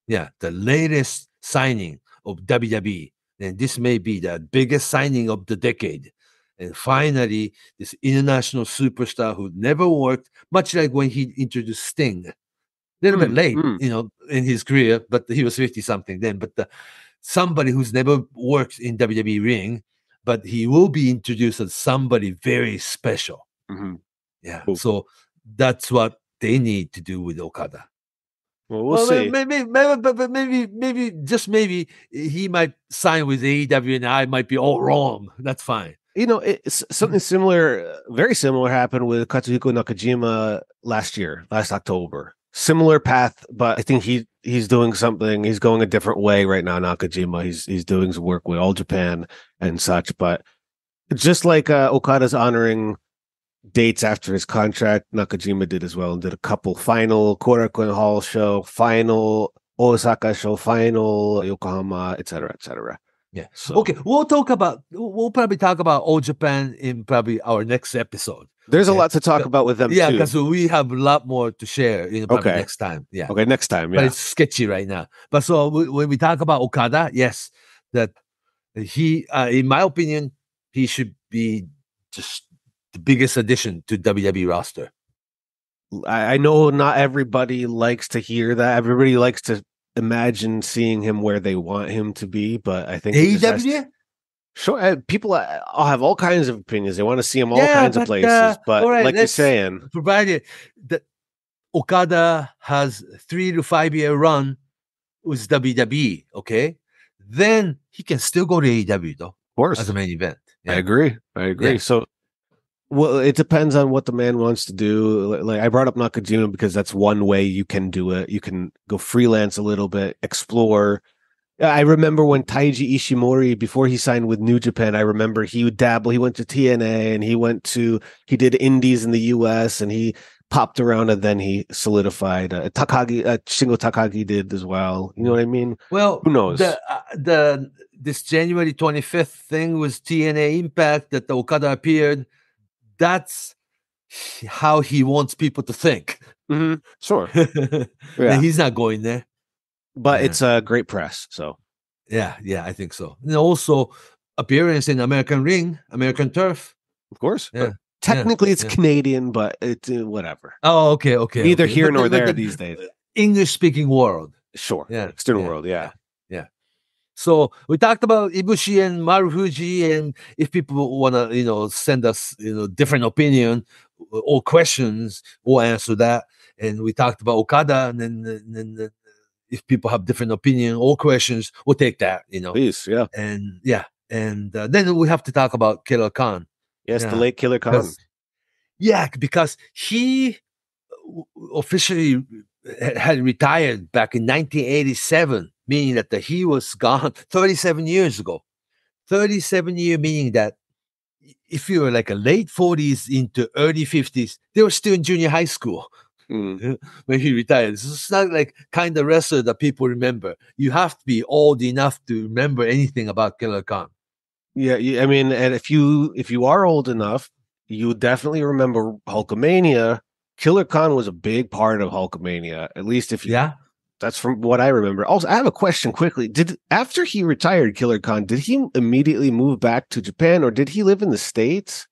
Yeah. The latest signing of W W E. And this may be the biggest signing of the decade. And finally, this international superstar who never worked, much like when he introduced Sting. A little mm, bit late, mm. you know, in his career, but he was fifty-something then. But the, somebody who's never worked in W W E ring, but he will be introduced as somebody very special. Mm-hmm. Yeah, cool. So that's what they need to do with Okada. Well, we'll, well see. Maybe, maybe, maybe, maybe, just maybe he might sign with A E W, and I might be all wrong. That's fine. You know, it's something similar, very similar, happened with Katsuhiko Nakajima last year, last October. Similar path, but I think he he's doing something. He's going a different way right now. Nakajima, he's he's doing his work with All Japan and such. But just like uh, Okada's honoring dates after his contract, Nakajima did as well, and did a couple final Korakuen Hall show, final Osaka show, final Yokohama, et cetera, et cetera. Yeah. So, okay, we'll talk about. We'll probably talk about All Japan in probably our next episode. There's okay. a lot to talk about with them. Yeah, because we have a lot more to share. You know, probably okay. next time. Yeah. Okay, next time. Yeah. But it's sketchy right now. But so we, when we talk about Okada, yes, that he, uh, in my opinion, he should be just the biggest addition to W W E roster. I know not everybody likes to hear that. Everybody likes to imagine seeing him where they want him to be, but I think A E W. Sure, people I'll have all kinds of opinions. They want to see him all yeah, kinds but, of places, uh, but right, like you're saying, provided that Okada has three to five year run with W W E, okay, then he can still go to A E W though. Of course, as a main event. Yeah. I agree. I agree. Yeah. So, well, it depends on what the man wants to do. Like I brought up Nakajima because that's one way you can do it. You can go freelance a little bit, explore. I remember when Taiji Ishimori, before he signed with New Japan, I remember he would dabble. He went to T N A and he went to, he did indies in the U S and he popped around and then he solidified. Uh, Takagi, uh, Shingo Takagi did as well. You know what I mean? Well, who knows? The, uh, the this January twenty-fifth thing was T N A Impact that the Okada appeared. That's how he wants people to think. Mm-hmm. Sure. Yeah. He's not going there. But yeah. It's a great press, so yeah, yeah, I think so. And also, appearance in American Ring, American Turf, of course. Yeah. Technically, yeah. it's yeah. Canadian, but it's uh, whatever. Oh, okay, okay. Neither okay. here but, nor but, there but, these days. English-speaking world, sure. Yeah, external yeah. world, yeah. yeah, yeah. So we talked about Ibushi and Marufuji, and if people want to, you know, send us, you know, different opinion or questions, we'll answer that. And we talked about Okada, and then. And then if people have different opinion or questions, we'll take that, you know. Please, yeah. And, yeah. And uh, then we have to talk about Killer Khan. Yes, yeah. The late Killer Khan. Because, yeah, because he officially had retired back in nineteen eighty-seven, meaning that the, he was gone thirty-seven years ago. thirty-seven year meaning that if you were like a late forties into early fifties, they were still in junior high school. Mm. When he retired, it's not like kind of wrestler that people remember. You have to be old enough to remember anything about Killer Khan. Yeah, I mean, and if you if you are old enough, you definitely remember Hulkamania. Killer Khan was a big part of Hulkamania, at least if you, yeah. That's from what I remember. Also, I have a question quickly. Did after he retired, Killer Khan, did he immediately move back to Japan, or did he live in the States?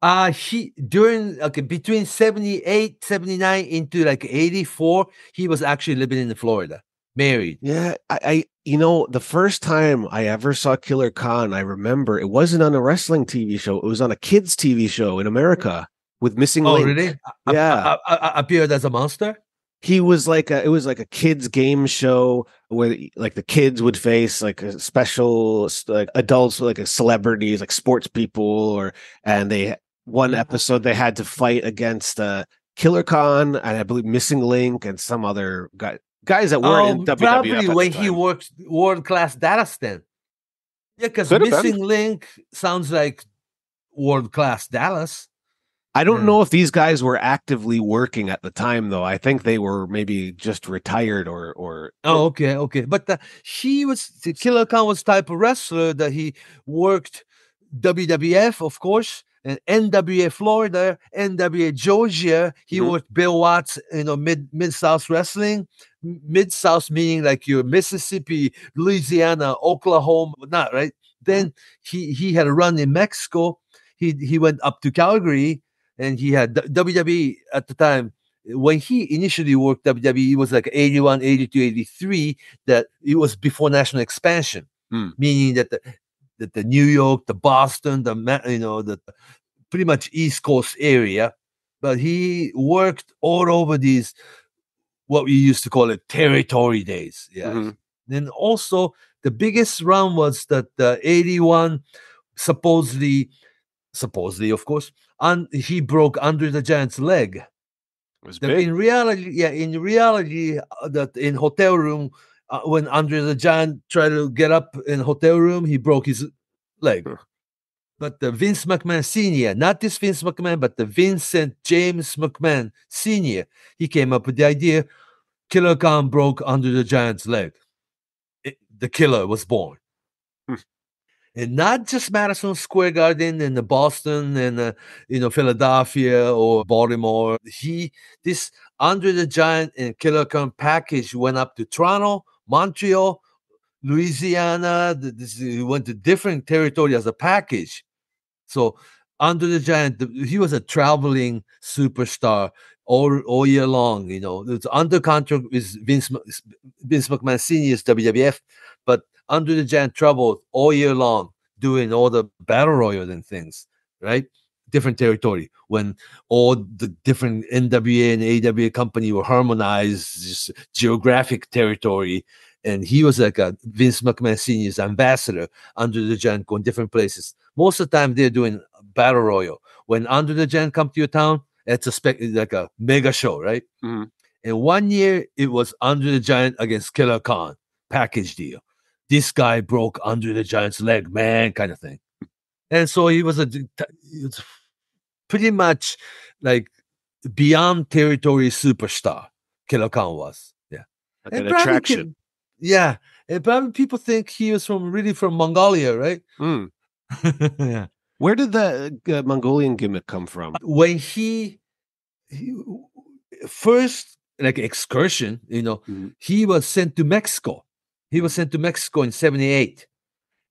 Uh, he during okay between seventy-eight, seventy-nine into like eighty-four, he was actually living in Florida, married. Yeah, I, I you know, the first time I ever saw Killer Khan, I remember it wasn't on a wrestling T V show, it was on a kids' T V show in America with Missing Link. Oh, really? Yeah, I, I, I appeared as a monster. He was like a, it was like a kids game show where like the kids would face like a special like adults, like a celebrities, like sports people, or and they one episode they had to fight against uh, Killer Khan and I believe Missing Link and some other guy, guys that weren't oh, in W W F. Probably when he worked World Class Dallas then. Yeah, because Missing been. Link sounds like World Class Dallas. I don't yeah. know if these guys were actively working at the time, though. I think they were maybe just retired or... or. Oh, okay, okay. But the, he was... Killer Khan was type of wrestler that he worked W W F, of course, and N W A Florida, N W A Georgia. He mm-hmm. worked Bill Watts, you know, mid, Mid-South Wrestling. Mid-South meaning like your Mississippi, Louisiana, Oklahoma, not right? Then he, he had a run in Mexico. He He went up to Calgary. And he had W W E at the time. When he initially worked W W E, it was like eighty-one, eighty-two, eighty-three, that it was before national expansion, mm. meaning that the, that the New York, the Boston, the, you know, the pretty much East Coast area. But he worked all over these, what we used to call it, territory days. Yeah. Mm-hmm. Then also the biggest run was that uh, eighty-one, supposedly, supposedly, of course, and he broke Andre the Giant's leg. It was big. In reality, yeah, in reality, uh, that in hotel room, uh, when Andre the Giant tried to get up in hotel room, he broke his leg. Sure. But the Vince McMahon Senior, not this Vince McMahon, but the Vincent James McMahon Senior, he came up with the idea: Killer Khan broke Andre the Giant's leg. It, the killer was born. And not just Madison Square Garden and the Boston and uh, you know, Philadelphia or Baltimore. He this Andre the Giant and Killer Khan package went up to Toronto, Montreal, Louisiana. The, this, he went to different territory as a package. So Andre the Giant, the, he was a traveling superstar all all year long. You know, it's under contract with Vince Vince McMahon Senior's W W F, but Under the Giant trouble all year long, doing all the battle royals and things, right? different territory when all the different N W A and A E W company were harmonized, just geographic territory. And he was like a Vince McMahon Senior's ambassador, Andre the Giant, going different places. Most of the time, they're doing battle royal. When Andre the Giant come to your town, it's a spec- like a mega show, right? Mm-hmm. And one year, it was Andre the Giant against Killer Khan, package deal. This guy broke Andre the Giant's leg, man, kind of thing. And so he was a he was pretty much like beyond territory superstar, Killer Khan was. Yeah. Like an attraction. Can, yeah. And probably people think he was from really from Mongolia, right? Mm. Yeah. Where did the uh, Mongolian gimmick come from? When he, he first, like excursion, you know, mm-hmm. he was sent to Mexico. He was sent to Mexico in seventy-eight.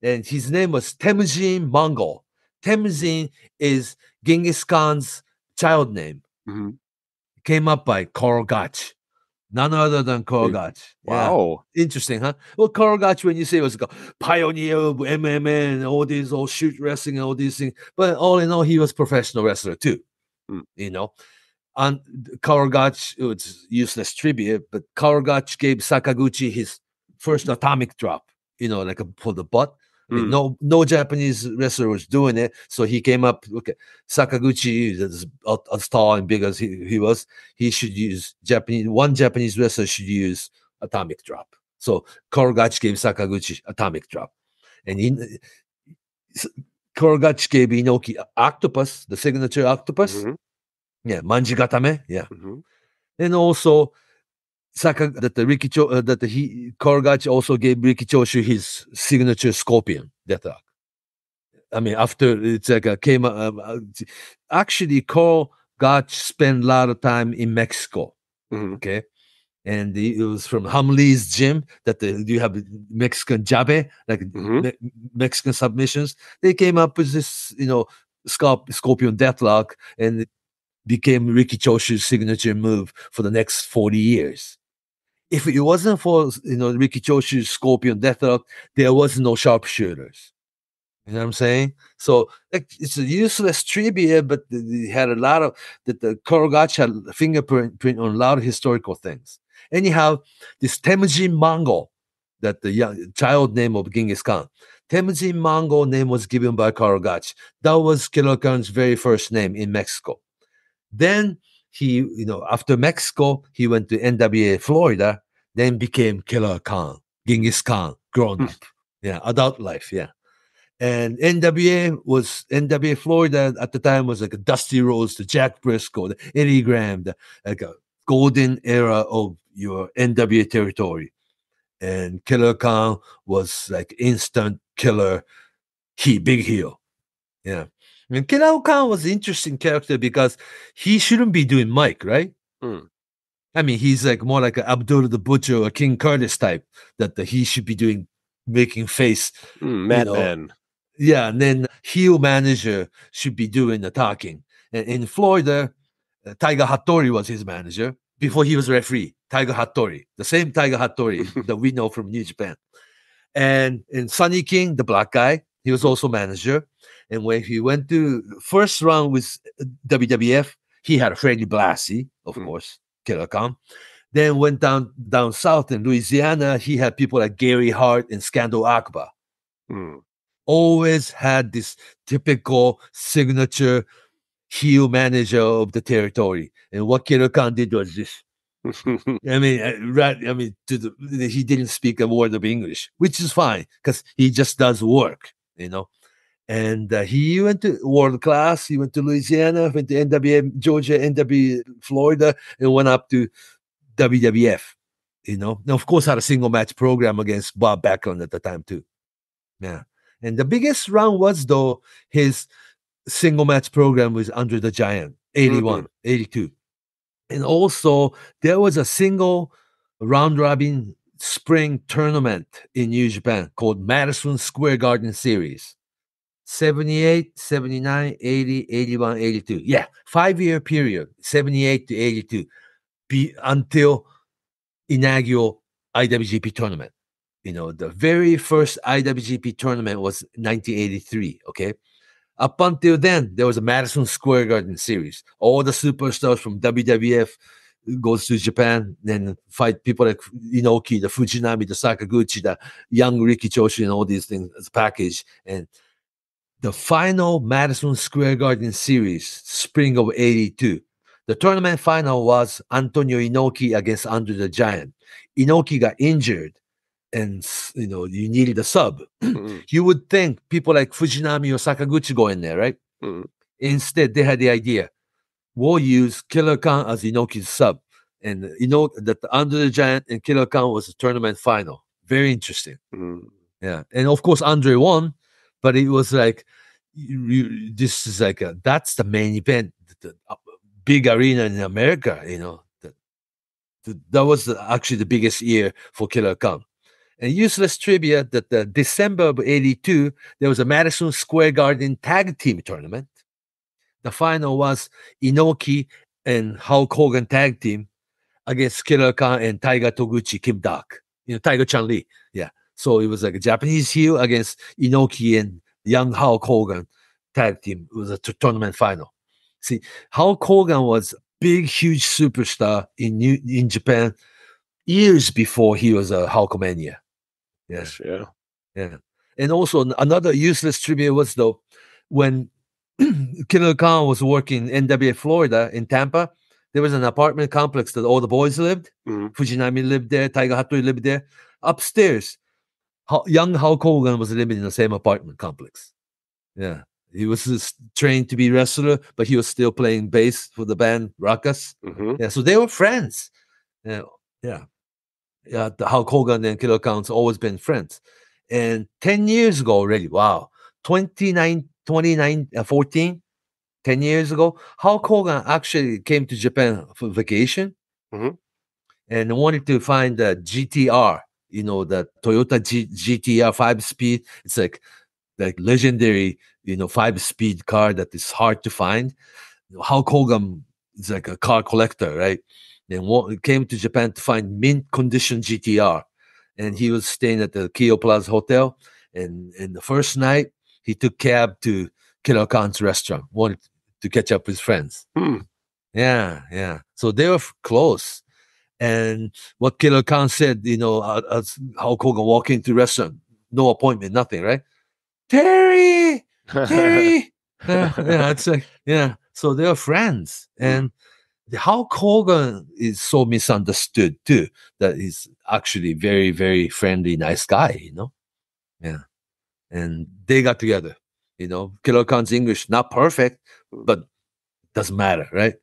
And his name was Temujin Mongol. Temujin is Genghis Khan's child name. Mm-hmm. Came up by Karl Gotch. None other than Karl Gotch. Wow. Yeah. Interesting, huh? Well, Karl Gotch, when you say it was a pioneer of M M A and all these, all shoot wrestling and all these things. But all in all, he was a professional wrestler too. Mm. You know? And Karl Gotch, it was useless trivia, but Karl Gotch gave Sakaguchi his first atomic drop, you know, like a, for the butt. I mean, mm. No, no Japanese wrestler was doing it, so he came up. Okay, Sakaguchi, as, as tall and big as he, he was, he should use Japanese. One Japanese wrestler should use atomic drop. So Karl Gotch gave Sakaguchi atomic drop, and in, Karl Gotch gave Inoki octopus, the signature octopus. Mm-hmm. Yeah, manjigatame. Yeah, mm-hmm. And also. Saka, that the Riki Cho, uh, that the he Karl Gotch also gave Riki Choshu his signature scorpion death rock. I mean, after it's like a came uh, actually Karl Gotch spent a lot of time in Mexico. Mm-hmm. Okay, and the, it was from Hamlee's gym that the, you have Mexican jabe, like mm-hmm. me- Mexican submissions. They came up with this, you know, scorp- scorpion death rock, and it became Riki Choshu's signature move for the next forty years. If it wasn't for, you know, Riki Choshu's Scorpion Deathlock, there was no sharpshooters. You know what I'm saying? So like, it's a useless trivia, but he had a lot of that. The Karl Gotch had fingerprint print on a lot of historical things. Anyhow, this Temujin Mongol, that the young child name of Genghis Khan, Temujin Mongol name was given by Karl Gotch. That was Killer Khan's very first name in Mexico. Then he, you know, after Mexico, he went to N W A Florida, then became Killer Khan, Genghis Khan, grown up. Yeah, adult life, yeah. And N W A was, N W A Florida at the time was like a Dusty Rhodes, the Jack Briscoe, the Eddie Graham, the, like a golden era of your N W A territory. And Killer Khan was like instant killer, he, big heel, yeah. And Killer Khan was an interesting character because he shouldn't be doing mic, right? Mm. I mean, he's like more like an Abdul the Butcher or King Curtis type that the, he should be doing, making face. Mm, Madman. Yeah, and then heel manager should be doing the talking. And in Florida, uh, Tiger Hattori was his manager before he was referee. Tiger Hattori, the same Tiger Hattori that we know from New Japan. And in Sonny King, the black guy, he was also manager. And when he went to first round with W W F, he had Freddie Blassie, of mm. course, Killer Khan. Then went down down south in Louisiana. He had people like Gary Hart and Skandal Akbar. Mm. Always had this typical signature heel manager of the territory. And what Killer Khan did was this. I mean, right? I mean, to the, he didn't speak a word of English, which is fine because he just does work, you know. And uh, he went to world class. He went to Louisiana, went to N W A, Georgia, N W A, Florida, and went up to W W F. You know, and of course, had a single match program against Bob Backlund at the time too. Yeah, and the biggest round was though his single match program with Andre the Giant, eighty-one, mm-hmm. eighty-two, and also there was a single round robin spring tournament in New Japan called Madison Square Garden Series. seventy-eight, seventy-nine, eighty, eighty-one, eighty-two. Yeah, five-year period, seventy-eight to eighty-two, be, until inaugural I W G P tournament. You know, the very first I W G P tournament was nineteen eighty-three, okay? Up until then, there was a Madison Square Garden series. All the superstars from W W F goes to Japan and fight people like Inoki, the Fujinami, the Sakaguchi, the young Riki Choshu, and all these things as a package. And the final Madison Square Garden series, spring of eighty-two, the tournament final was Antonio Inoki against Andre the Giant. Inoki got injured, and you know you needed a sub. Mm-hmm. You would think people like Fujinami or Sakaguchi go in there, right? Mm-hmm. Instead, they had the idea: we'll use Killer Khan as Inoki's sub, and you know that Andre the Giant and Killer Khan was a tournament final. Very interesting. Mm-hmm. Yeah, and of course Andre won, but it was like you, this is like a, that's the main event, the uh, big arena in America. You know that that was the, actually the biggest year for Killer Khan. And useless trivia that the December of eighty-two, there was a Madison Square Garden tag team tournament. The final was Inoki and Hulk Hogan tag team against Killer Khan and Tiger Toguchi, Kim Dark. You know, Tiger Chan Lee. Yeah. So it was like a Japanese heel against Inoki and young Hulk Hogan tag team. It was a t- tournament final. See, Hulk Hogan was a big, huge superstar in New- in Japan years before he was a Hulkamania. Yes, yeah, yeah. And also another useless trivia was though, when Killer Khan was working in N W A Florida in Tampa, there was an apartment complex that all the boys lived. Mm-hmm. Fujinami lived there, Tiger Hattori lived there. Upstairs, H- young Hulk Hogan was living in the same apartment complex. Yeah, he was trained to be wrestler, but he was still playing bass for the band Ruckus. Mm-hmm. Yeah, so they were friends. Yeah, yeah. Yeah, the Hulk Hogan and Killer Khan's always been friends. And ten years ago already, wow, twenty-nine, twenty-nine, uh, fourteen, ten years ago, Hulk Hogan actually came to Japan for vacation. Mm-hmm. And wanted to find the G T R, you know, the Toyota G- GTR five-speed. It's like like legendary, you know, five-speed car that is hard to find. Hulk Hogan is like a car collector, right? Then came to Japan to find mint condition G T R, and he was staying at the Kyo Plaza Hotel. And in the first night, he took cab to Killer Khan's restaurant, wanted to catch up with friends. Hmm. Yeah, yeah. So they were f- close. And what Killer Khan said, you know, as Hulk Hogan walked into the restaurant, no appointment, nothing, right? Terry, Terry. yeah, yeah, it's like yeah. So they were friends, and. Hmm. Hulk Hogan is so misunderstood too, that he's actually very, very friendly, nice guy, you know? Yeah. And they got together, you know? Killer Khan's English, not perfect, but doesn't matter, right?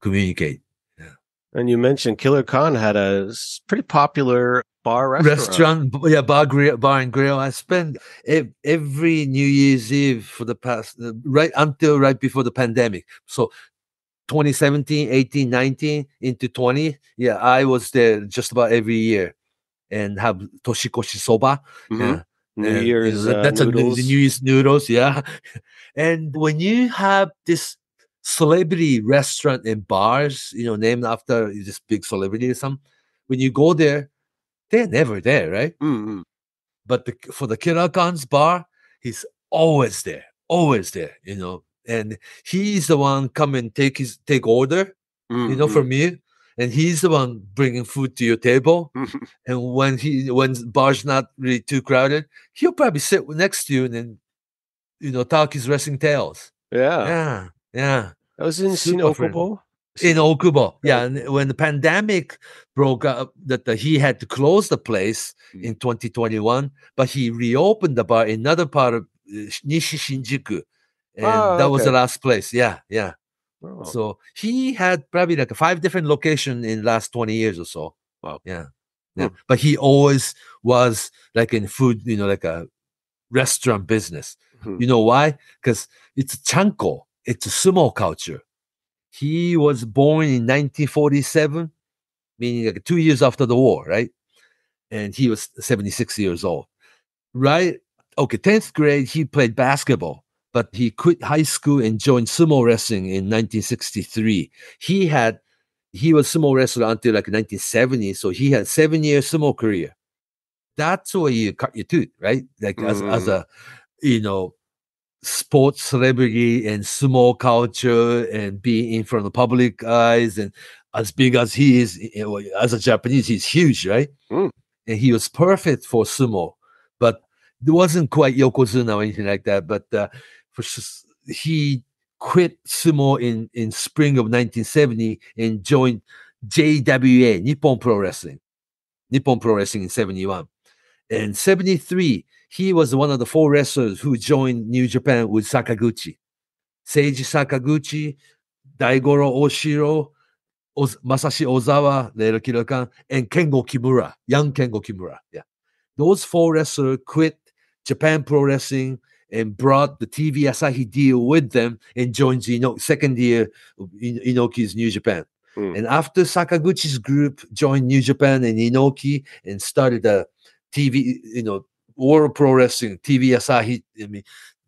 Communicate. Yeah. And you mentioned Killer Khan had a pretty popular bar restaurant. Restaurant, yeah, bar, grill, bar and grill. I spent every New Year's Eve for the past, right until right before the pandemic. So, twenty seventeen, eighteen, nineteen into twenty. Yeah, I was there just about every year and have toshikoshi soba. Mm-hmm. Yeah. New and, Year's uh, That's noodles. A, the New Year's noodles, yeah. And when you have this celebrity restaurant and bars, you know, named after this big celebrity or something, when you go there, they're never there, right? Mm-hmm. But the, for the Killer Khan's bar, he's always there, always there, you know. And he's the one come and take his take order, mm-hmm. you know, from you. And he's the one bringing food to your table. Mm-hmm. And when he when the bar's not really too crowded, he'll probably sit next to you and then, you know, talk his wrestling tales. Yeah, yeah, yeah. That was in Okubo. In Okubo, yeah. Right. And when the pandemic broke up, that the, he had to close the place mm-hmm. in twenty twenty-one, but he reopened the bar in another part of uh, Nishi Shinjuku. And oh, that okay. was the last place. Yeah, yeah. Oh. So he had probably like five different locations in the last twenty years or so. Wow. Yeah. yeah. Hmm. But he always was like in food, you know, like a restaurant business. Hmm. You know why? Because it's chanko. It's a sumo culture. He was born in nineteen forty-seven, meaning like two years after the war, right? And he was seventy-six years old. Right? Okay, tenth grade, he played basketball. But he quit high school and joined sumo wrestling in nineteen sixty-three. He had, he was sumo wrestler until like nineteen seventy, so he had seven year sumo career. That's where you cut your tooth, right? Like mm-hmm. as as a, you know, sports celebrity and sumo culture and being in front of the public eyes, and as big as he is, as a Japanese, he's huge, right? Mm. And he was perfect for sumo, but it wasn't quite Yokozuna or anything like that. But uh, for, he quit sumo in, in spring of nineteen seventy and joined J W A, Nippon Pro Wrestling, Nippon Pro Wrestling in seventy-one. And seventy-three, he was one of the four wrestlers who joined New Japan with Sakaguchi. Seiji Sakaguchi, Daigoro Oshiro, Oz Masashi Ozawa, later Killer Khan, and Kengo Kimura, young Kengo Kimura. Yeah. Those four wrestlers quit Japan Pro Wrestling and brought the T V Asahi deal with them and joined the Ino second year of In Inoki's New Japan. Mm. And after Sakaguchi's group joined New Japan and Inoki and started a T V, you know, World Pro Wrestling, T V Asahi, I mean,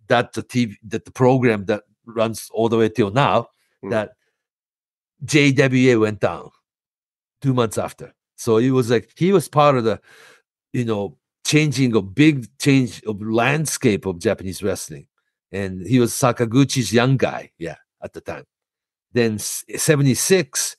that's the T V, that the program that runs all the way till now, mm. that J W A went down two months after. So it was like, he was part of the, you know, changing a big change of landscape of Japanese wrestling. And he was Sakaguchi's young guy, yeah, at the time. Then seventy-six,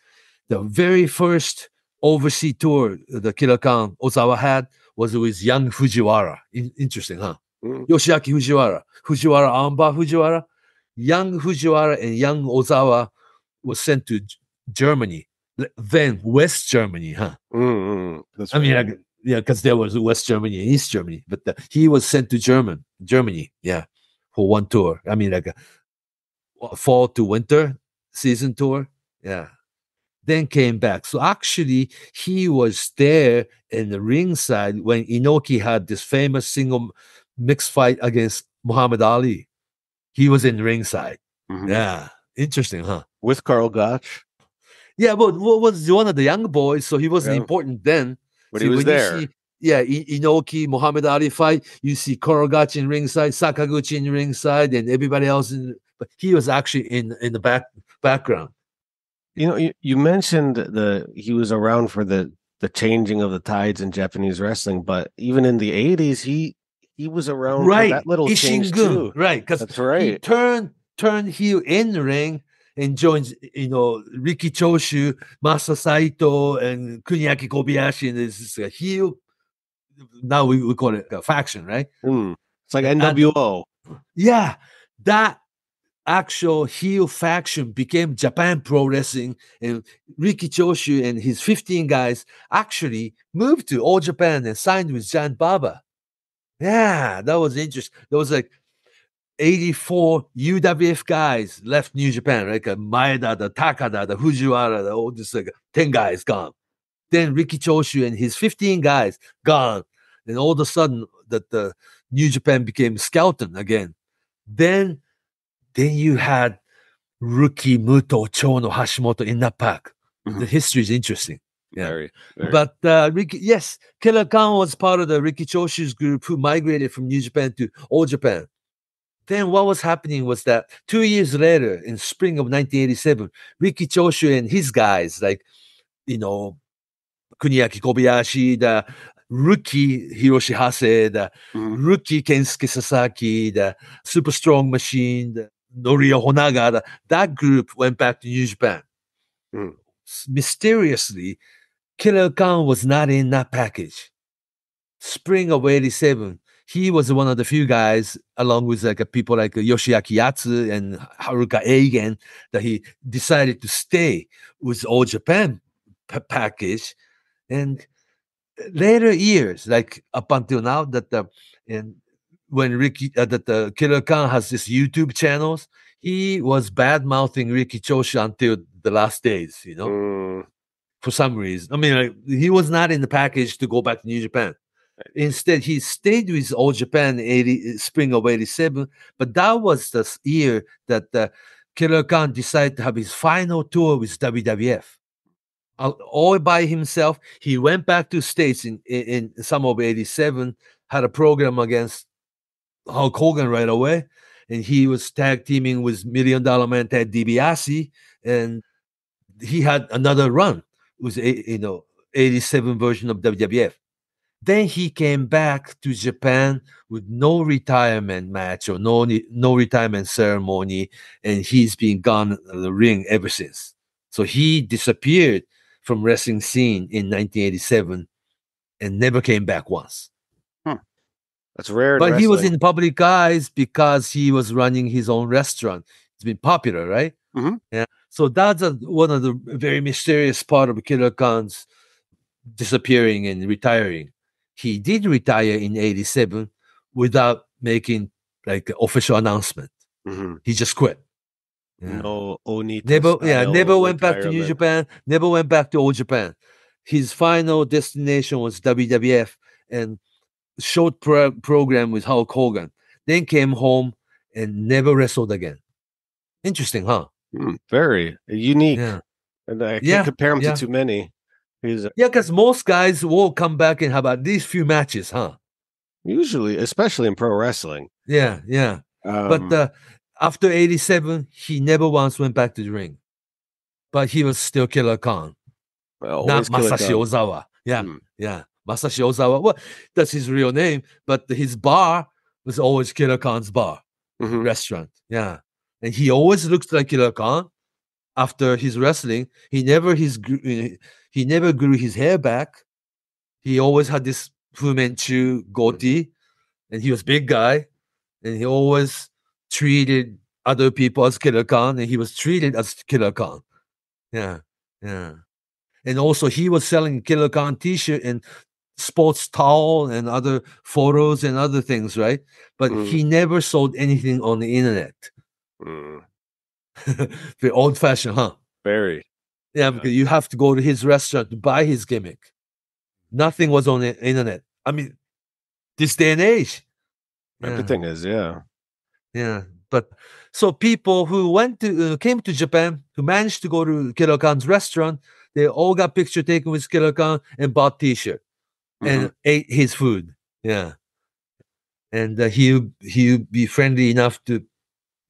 the very first overseas tour the Killer Khan Ozawa had was with young Fujiwara. In interesting, huh? Mm. Yoshiaki Fujiwara, Fujiwara Amba Fujiwara. Young Fujiwara and young Ozawa was sent to Germany, then West Germany, huh? Mm, mm, that's I right. mean, like, yeah, because there was West Germany and East Germany, but the, he was sent to German, Germany, yeah, for one tour. I mean, like a fall to winter season tour, yeah. Then came back. So actually, he was there in the ringside when Inoki had this famous single mixed fight against Muhammad Ali. He was in ringside. Mm-hmm. Yeah, interesting, huh? With Karl Gotch. Yeah, but what was one of the young boys, so he wasn't yeah. important then. But see, he was there. See, yeah, Inoki Muhammad Ali fight. You see Karl Gotch in ringside, Sakaguchi in ringside, and everybody else. In, but he was actually in in the back background. You know, you, you mentioned the he was around for the the changing of the tides in Japanese wrestling, but even in the eighties, he he was around right. for that little Ishingun, change too. Right, that's right. He turned turned heel in the ring and joined, you know, Riki Choshu, Masa Saito, and Kuniaki Kobayashi, and it's a heel. Now we, we call it a faction, right? Mm. It's like N W O. And, yeah, that. Actual heel faction became Japan Pro Wrestling, and Riki Choshu and his fifteen guys actually moved to All Japan and signed with Giant Baba. Yeah, that was interesting. There was like eighty-four U W F guys left New Japan, like right? Maeda, the Takada, the Fujiwara, the, all just like ten guys gone. Then Riki Choshu and his fifteen guys gone, and all of a sudden that the New Japan became skeleton again. Then Then you had Riki, Muto, Chono, Hashimoto in that pack. Mm-hmm. The history is interesting. Yeah. Very, very. But uh, Riki, yes, Killer Khan was part of the Riki Choshu's group who migrated from New Japan to Old Japan. Then what was happening was that two years later, in spring of nineteen eighty-seven, Riki Choshu and his guys, like, you know, Kuniaki Kobayashi, the Rookie Hiroshi Hase, the mm. Rookie Kensuke Sasaki, the Super Strong Machine, the Norio Honaga, the, that group went back to New Japan. Mm. Mysteriously, Killer Khan was not in that package. Spring of eighty-seven, he was one of the few guys, along with like a, people like Yoshiaki Yatsu and Haruka Eigen, that he decided to stay with All Japan package. And later years, like up until now, that the and when Riki uh, that the Killer Khan has this YouTube channels, he was bad mouthing Riki Choshu until the last days, you know, mm. for some reason. I mean, like, he was not in the package to go back to New Japan. Instead, he stayed with All Japan eighty spring of eighty-seven. But that was the year that the Killer Khan decided to have his final tour with W W F. All by himself. He went back to States in, in, in summer of eighty-seven, had a program against Hulk Hogan right away, and he was tag teaming with Million Dollar Man Ted DiBiase, and he had another run with, you know, eighty-seven version of W W F. Then he came back to Japan with no retirement match or no no retirement ceremony, and he's been gone in the ring ever since. So he disappeared from wrestling scene in nineteen eighty-seven and never came back once. Hmm. That's rare. But he was in public eyes because he was running his own restaurant. It's been popular, right? Mm-hmm. Yeah. So that's a, one of the very mysterious part of Killer Khan's disappearing and retiring. He did retire in eighty-seven without making like an official announcement. Mm-hmm. He just quit. Yeah. No Oni. Never, yeah, never went back to New Japan. Never went back to Old Japan. His final destination was W W F and short pro- program with Hulk Hogan. Then came home and never wrestled again. Interesting, huh? Mm, very unique. Yeah. And I can't yeah, compare him yeah. to too many. He's a- yeah, because most guys will come back and have at least few matches, huh? Usually, especially in pro wrestling. Yeah, yeah. Um, but uh, after eighty-seven, he never once went back to the ring. But he was still Killer Khan. Well, not Masashi Khan. Ozawa. Yeah, hmm. yeah. Masashi Ozawa. Well, that's his real name. But his bar was always Killer Khan's bar, mm-hmm. restaurant. Yeah. And he always looked like Killer Khan after his wrestling. He never his he never grew his hair back. He always had this Fu Manchu goatee, and he was a big guy, and he always treated other people as Killer Khan, and he was treated as Killer Khan. Yeah, yeah. And also he was selling Killer Khan T-shirt and sports towel and other photos and other things, right? But mm. he never sold anything on the internet. Mm. Very old fashioned, huh? Very. Yeah, because yeah. you have to go to his restaurant to buy his gimmick. Nothing was on the internet. I mean, this day and age. Yeah. Everything is, yeah. Yeah. But so people who went to uh, came to Japan, who managed to go to Killer Khan's restaurant, they all got picture taken with Killer Khan and bought T-shirt mm-hmm. and ate his food. Yeah. And uh, he he'll be friendly enough to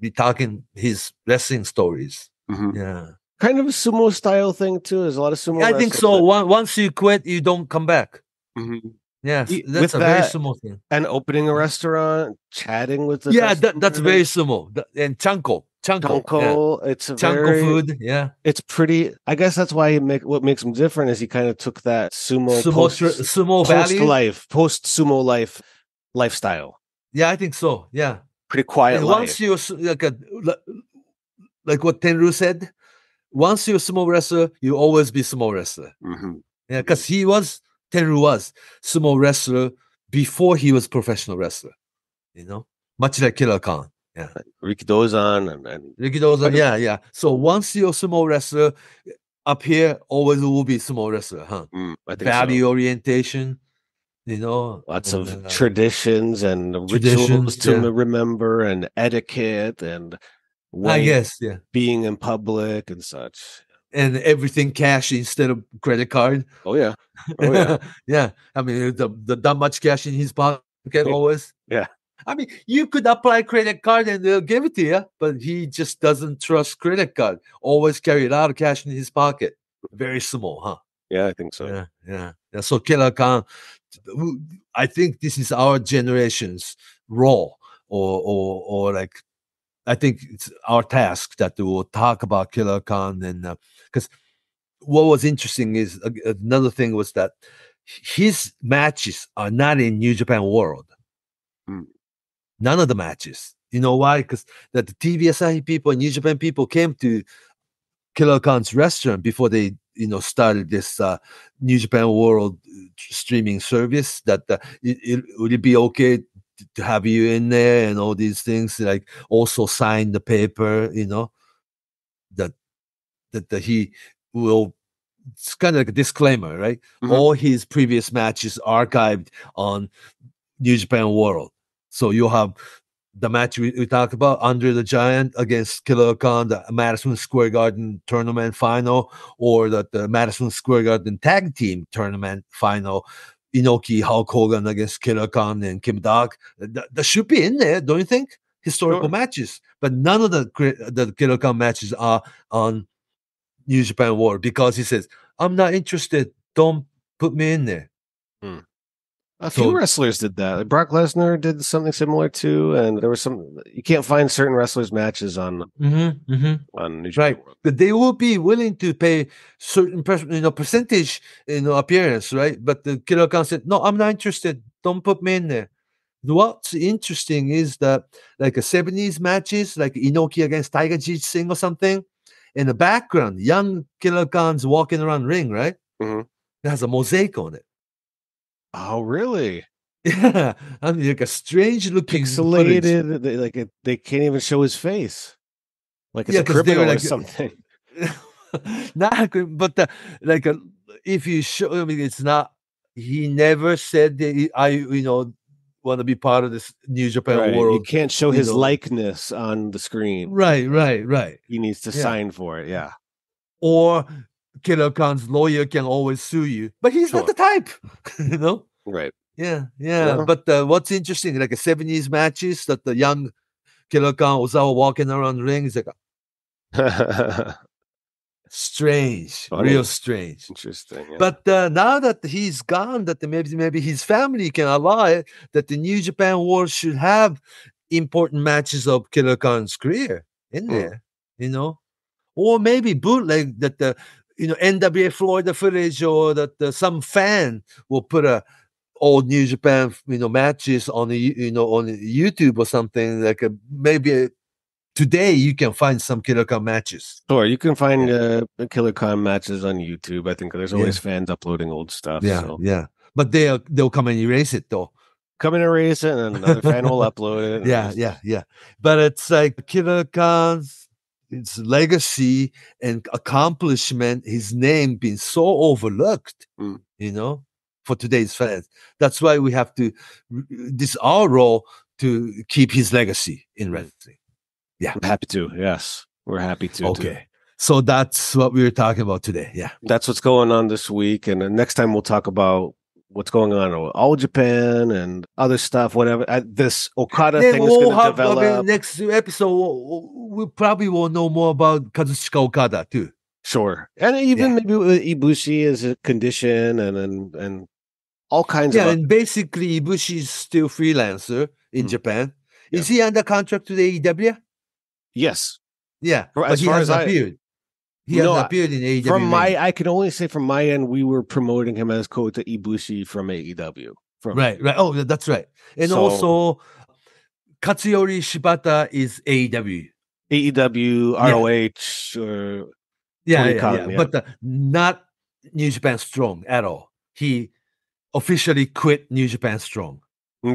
be talking his wrestling stories. Mm-hmm. Yeah. Kind of a sumo style thing too. There's a lot of sumo. Yeah, I think so. One, once you quit, you don't come back. Mm-hmm. Yeah. That's with a that, very sumo thing. And opening a restaurant, chatting with the Yeah, that, that's very sumo. And chanko. Chanko. Chanko. Yeah. It's a chanko very, food. Yeah. It's pretty. I guess that's why he make, what makes him different is he kind of took that sumo sumo post, sumo post life, post sumo life lifestyle. Yeah, I think so. Yeah. Pretty quiet and life. Once you like a, like what Tenryu said, once you're a sumo wrestler, you always be sumo wrestler. Mm-hmm. Yeah, because he was Tenryu was sumo wrestler before he was professional wrestler. You know, much like Killer Khan. Yeah, like Riki Dozan and, and Riki Dozan. Yeah, yeah. So once you're a sumo wrestler, up here always will be sumo wrestler, huh? Mm, I think value so. Orientation. You know, lots and, of uh, traditions and traditions, rituals to yeah. remember, and etiquette, and I guess, yeah, being in public and such, and everything cash instead of credit card. Oh yeah, oh yeah, yeah. I mean, the, the that much cash in his pocket yeah. always. Yeah, I mean, you could apply credit card and they'll give it to you, but he just doesn't trust credit card. Always carry a lot of cash in his pocket. Very small, huh? Yeah, I think so. Yeah, yeah. yeah so Killer Khan. I think this is our generation's role, or, or, or like, I think it's our task that we'll talk about Killer Khan. And because uh, what was interesting is uh, another thing was that his matches are not in New Japan World. Mm. None of the matches. You know why? Because that the T V Asahi people and New Japan people came to Killer Khan's restaurant before they, you know, started this uh, New Japan World streaming service. That uh, it, it, would it be okay to, to have you in there and all these things? Like also sign the paper, you know, that that, that he will. It's kind of like a disclaimer, right? Mm-hmm. All his previous matches archived on New Japan World, so you have the match we, we talked about, Andre the Giant against Killer Khan, the Madison Square Garden tournament final, or the, the Madison Square Garden tag team tournament final, Inoki, Hulk Hogan against Killer Khan and Kim Dog. That, that should be in there, don't you think? Historical sure. matches. But none of the, the Killer Khan matches are on New Japan World because he says, I'm not interested. Don't put me in there. Hmm. A few so, wrestlers did that. Like Brock Lesnar did something similar too, and there was some. You can't find certain wrestlers' matches on mm-hmm, mm-hmm. on New Japan. Right, but they will be willing to pay certain per- you know percentage you know appearance, right? But the Killer Khan said, "No, I'm not interested. Don't put me in there." What's interesting is that like a seventies matches, like Inoki against Tiger Hattori or something, in the background, young Killer Khan's walking around ring, right? Mm-hmm. It has a mosaic on it. Oh, really? Yeah, I mean, like a strange looking pixelated. They, like a, they can't even show his face, like it's yeah, a criminal like, or something. Not, but the, like a, if you show, I mean, it's not. He never said that he, I, you know, want to be part of this New Japan right. world. You can't show you his know. likeness on the screen. Right, right, right. He needs to yeah. sign for it. Yeah, or. Killer Khan's lawyer can always sue you, but he's sure. not the type, you know? Right. Yeah, yeah. yeah. But uh, what's interesting, like a seventies matches that the young Killer Khan Ozawa walking around the ring is like a... strange, funny. Real strange. Interesting. Yeah. But uh, now that he's gone, that maybe maybe his family can allow it, that the New Japan World should have important matches of Killer Khan's career in there, mm. you know? Or maybe bootleg that the you know, N W A Florida footage, or that uh, some fan will put a old New Japan, you know, matches on the, you know, on YouTube or something. Like a, maybe a, today you can find some Killer Khan matches. Sure, you can find uh, Killer Khan matches on YouTube. I think there's always yeah. fans uploading old stuff. Yeah, so. yeah. But they'll they'll come and erase it though. Come and erase it, and another fan will upload it. Yeah, yeah, yeah. But it's like Killer Khan's. His legacy and accomplishment, his name being so overlooked, mm. you know, for today's fans. That's why we have to, this is our role to keep his legacy in wrestling. Yeah. We're happy to. Yes. We're happy to. Okay. Too. So that's what we were talking about today. Yeah. That's what's going on this week. And the next time we'll talk about what's going on with All Japan and other stuff, whatever. I, this Okada they thing is going to develop. I mean, next episode, we'll, we probably will know more about Kazuchika Okada too. Sure. And even yeah. maybe Ibushi is a condition and and, and all kinds yeah, of... Yeah, and basically Ibushi is still freelancer in mm-hmm. Japan. Is yeah. he under contract to the A E W? Yes. Yeah, as but he far has as appeared. I... He no, hasn't appeared in A E W. From my, I can only say from my end, we were promoting him as Kota Ibushi from A E W. From right, right. Oh, that's right. And so, also, Katsuyori Shibata is A E W. A E W, R O H, yeah. or yeah, yeah, yeah. yeah. But uh, not New Japan Strong at all. He officially quit New Japan Strong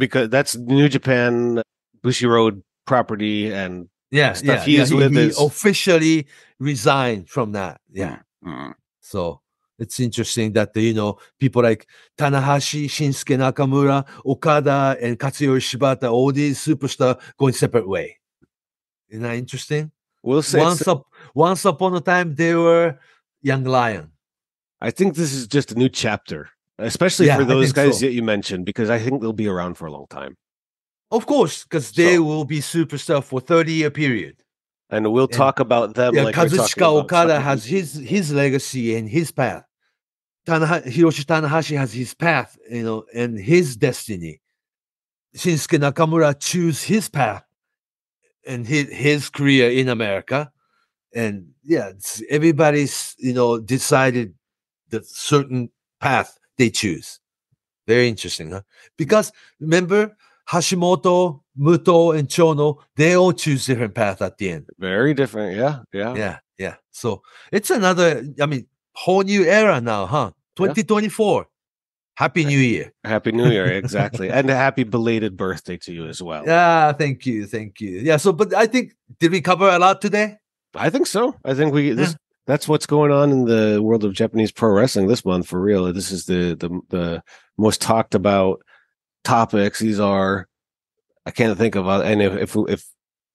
because that's New Japan Bushiroad property and. Yeah, yeah, he, yeah. Is he, with he is. officially resigned from that. Yeah, mm-hmm. So it's interesting that you know people like Tanahashi, Shinsuke Nakamura, Okada, and Katsuyori Shibata, all these superstars going separate way. Isn't that interesting? We'll say once up, once upon a time they were Young Lion. I think this is just a new chapter, especially yeah, for those guys so. that you mentioned, because I think they'll be around for a long time. Of course, because they so, will be superstar for thirty-year period. And we'll and, talk about them. Yeah, like Kazuchika Okada has his his legacy and his path. Tanaha- Hiroshi Tanahashi has his path, you know, and his destiny. Shinsuke Nakamura choose his path and his, his career in America. And, yeah, everybody's, you know, decided the certain path they choose. Very interesting, huh? Because, remember... Hashimoto, Muto, and Chono, they all choose different paths at the end. Very different, yeah, yeah. Yeah, yeah. So it's another, I mean, whole new era now, huh? twenty twenty-four. Yeah. Happy New Year. Happy New Year, exactly. And a happy belated birthday to you as well. Yeah, thank you, thank you. Yeah, so, but I think, did we cover a lot today? I think so. I think we, this, yeah. that's what's going on in the world of Japanese pro wrestling this month, for real. This is the the, the most talked about topics. These are I can't think of other, and if, if if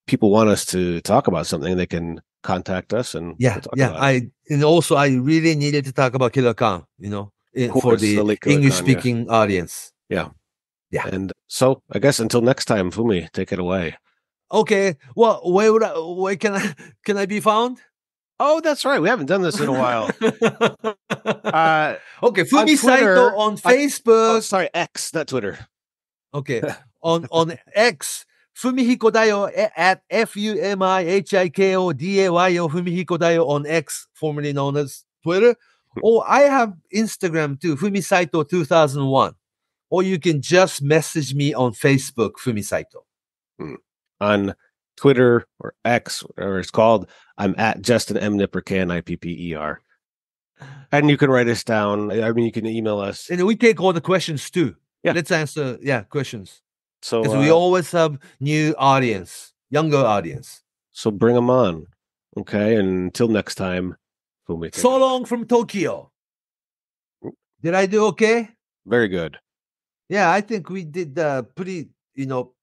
people want us to talk about something, they can contact us and yeah we'll talk yeah about I it. And also I really needed to talk about Killer Khan, you know, in, course, for the, the English speaking yeah. audience. Yeah yeah and so I guess until next time, Fumi, take it away. Okay, well, where would I, where can I can I be found? Oh, that's right. We haven't done this in a while. uh, okay, Fumi Saito on Facebook. I, oh, sorry, X, not Twitter. Okay, on on X, Fumihiko Dayo at F U M I H I K O D A Y O Fumihiko Dayo on X, formerly known as Twitter. Or oh, I have Instagram too, Fumi Saito two thousand one. Or you can just message me on Facebook, Fumi Saito. Hmm. On Twitter or X, whatever it's called, I'm at Justin M. Nipper, K N I P P E R. And you can write us down. I mean, you can email us. And we take all the questions too. Yeah. Let's answer, yeah, questions. So uh, we always have new audience, younger audience. So bring them on. Okay, and until next time. We'll so long from Tokyo. Did I do okay? Very good. Yeah, I think we did uh, pretty, you know,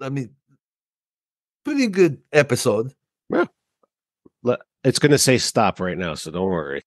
I mean, pretty good episode. Yeah. It's going to say stop right now, so don't worry.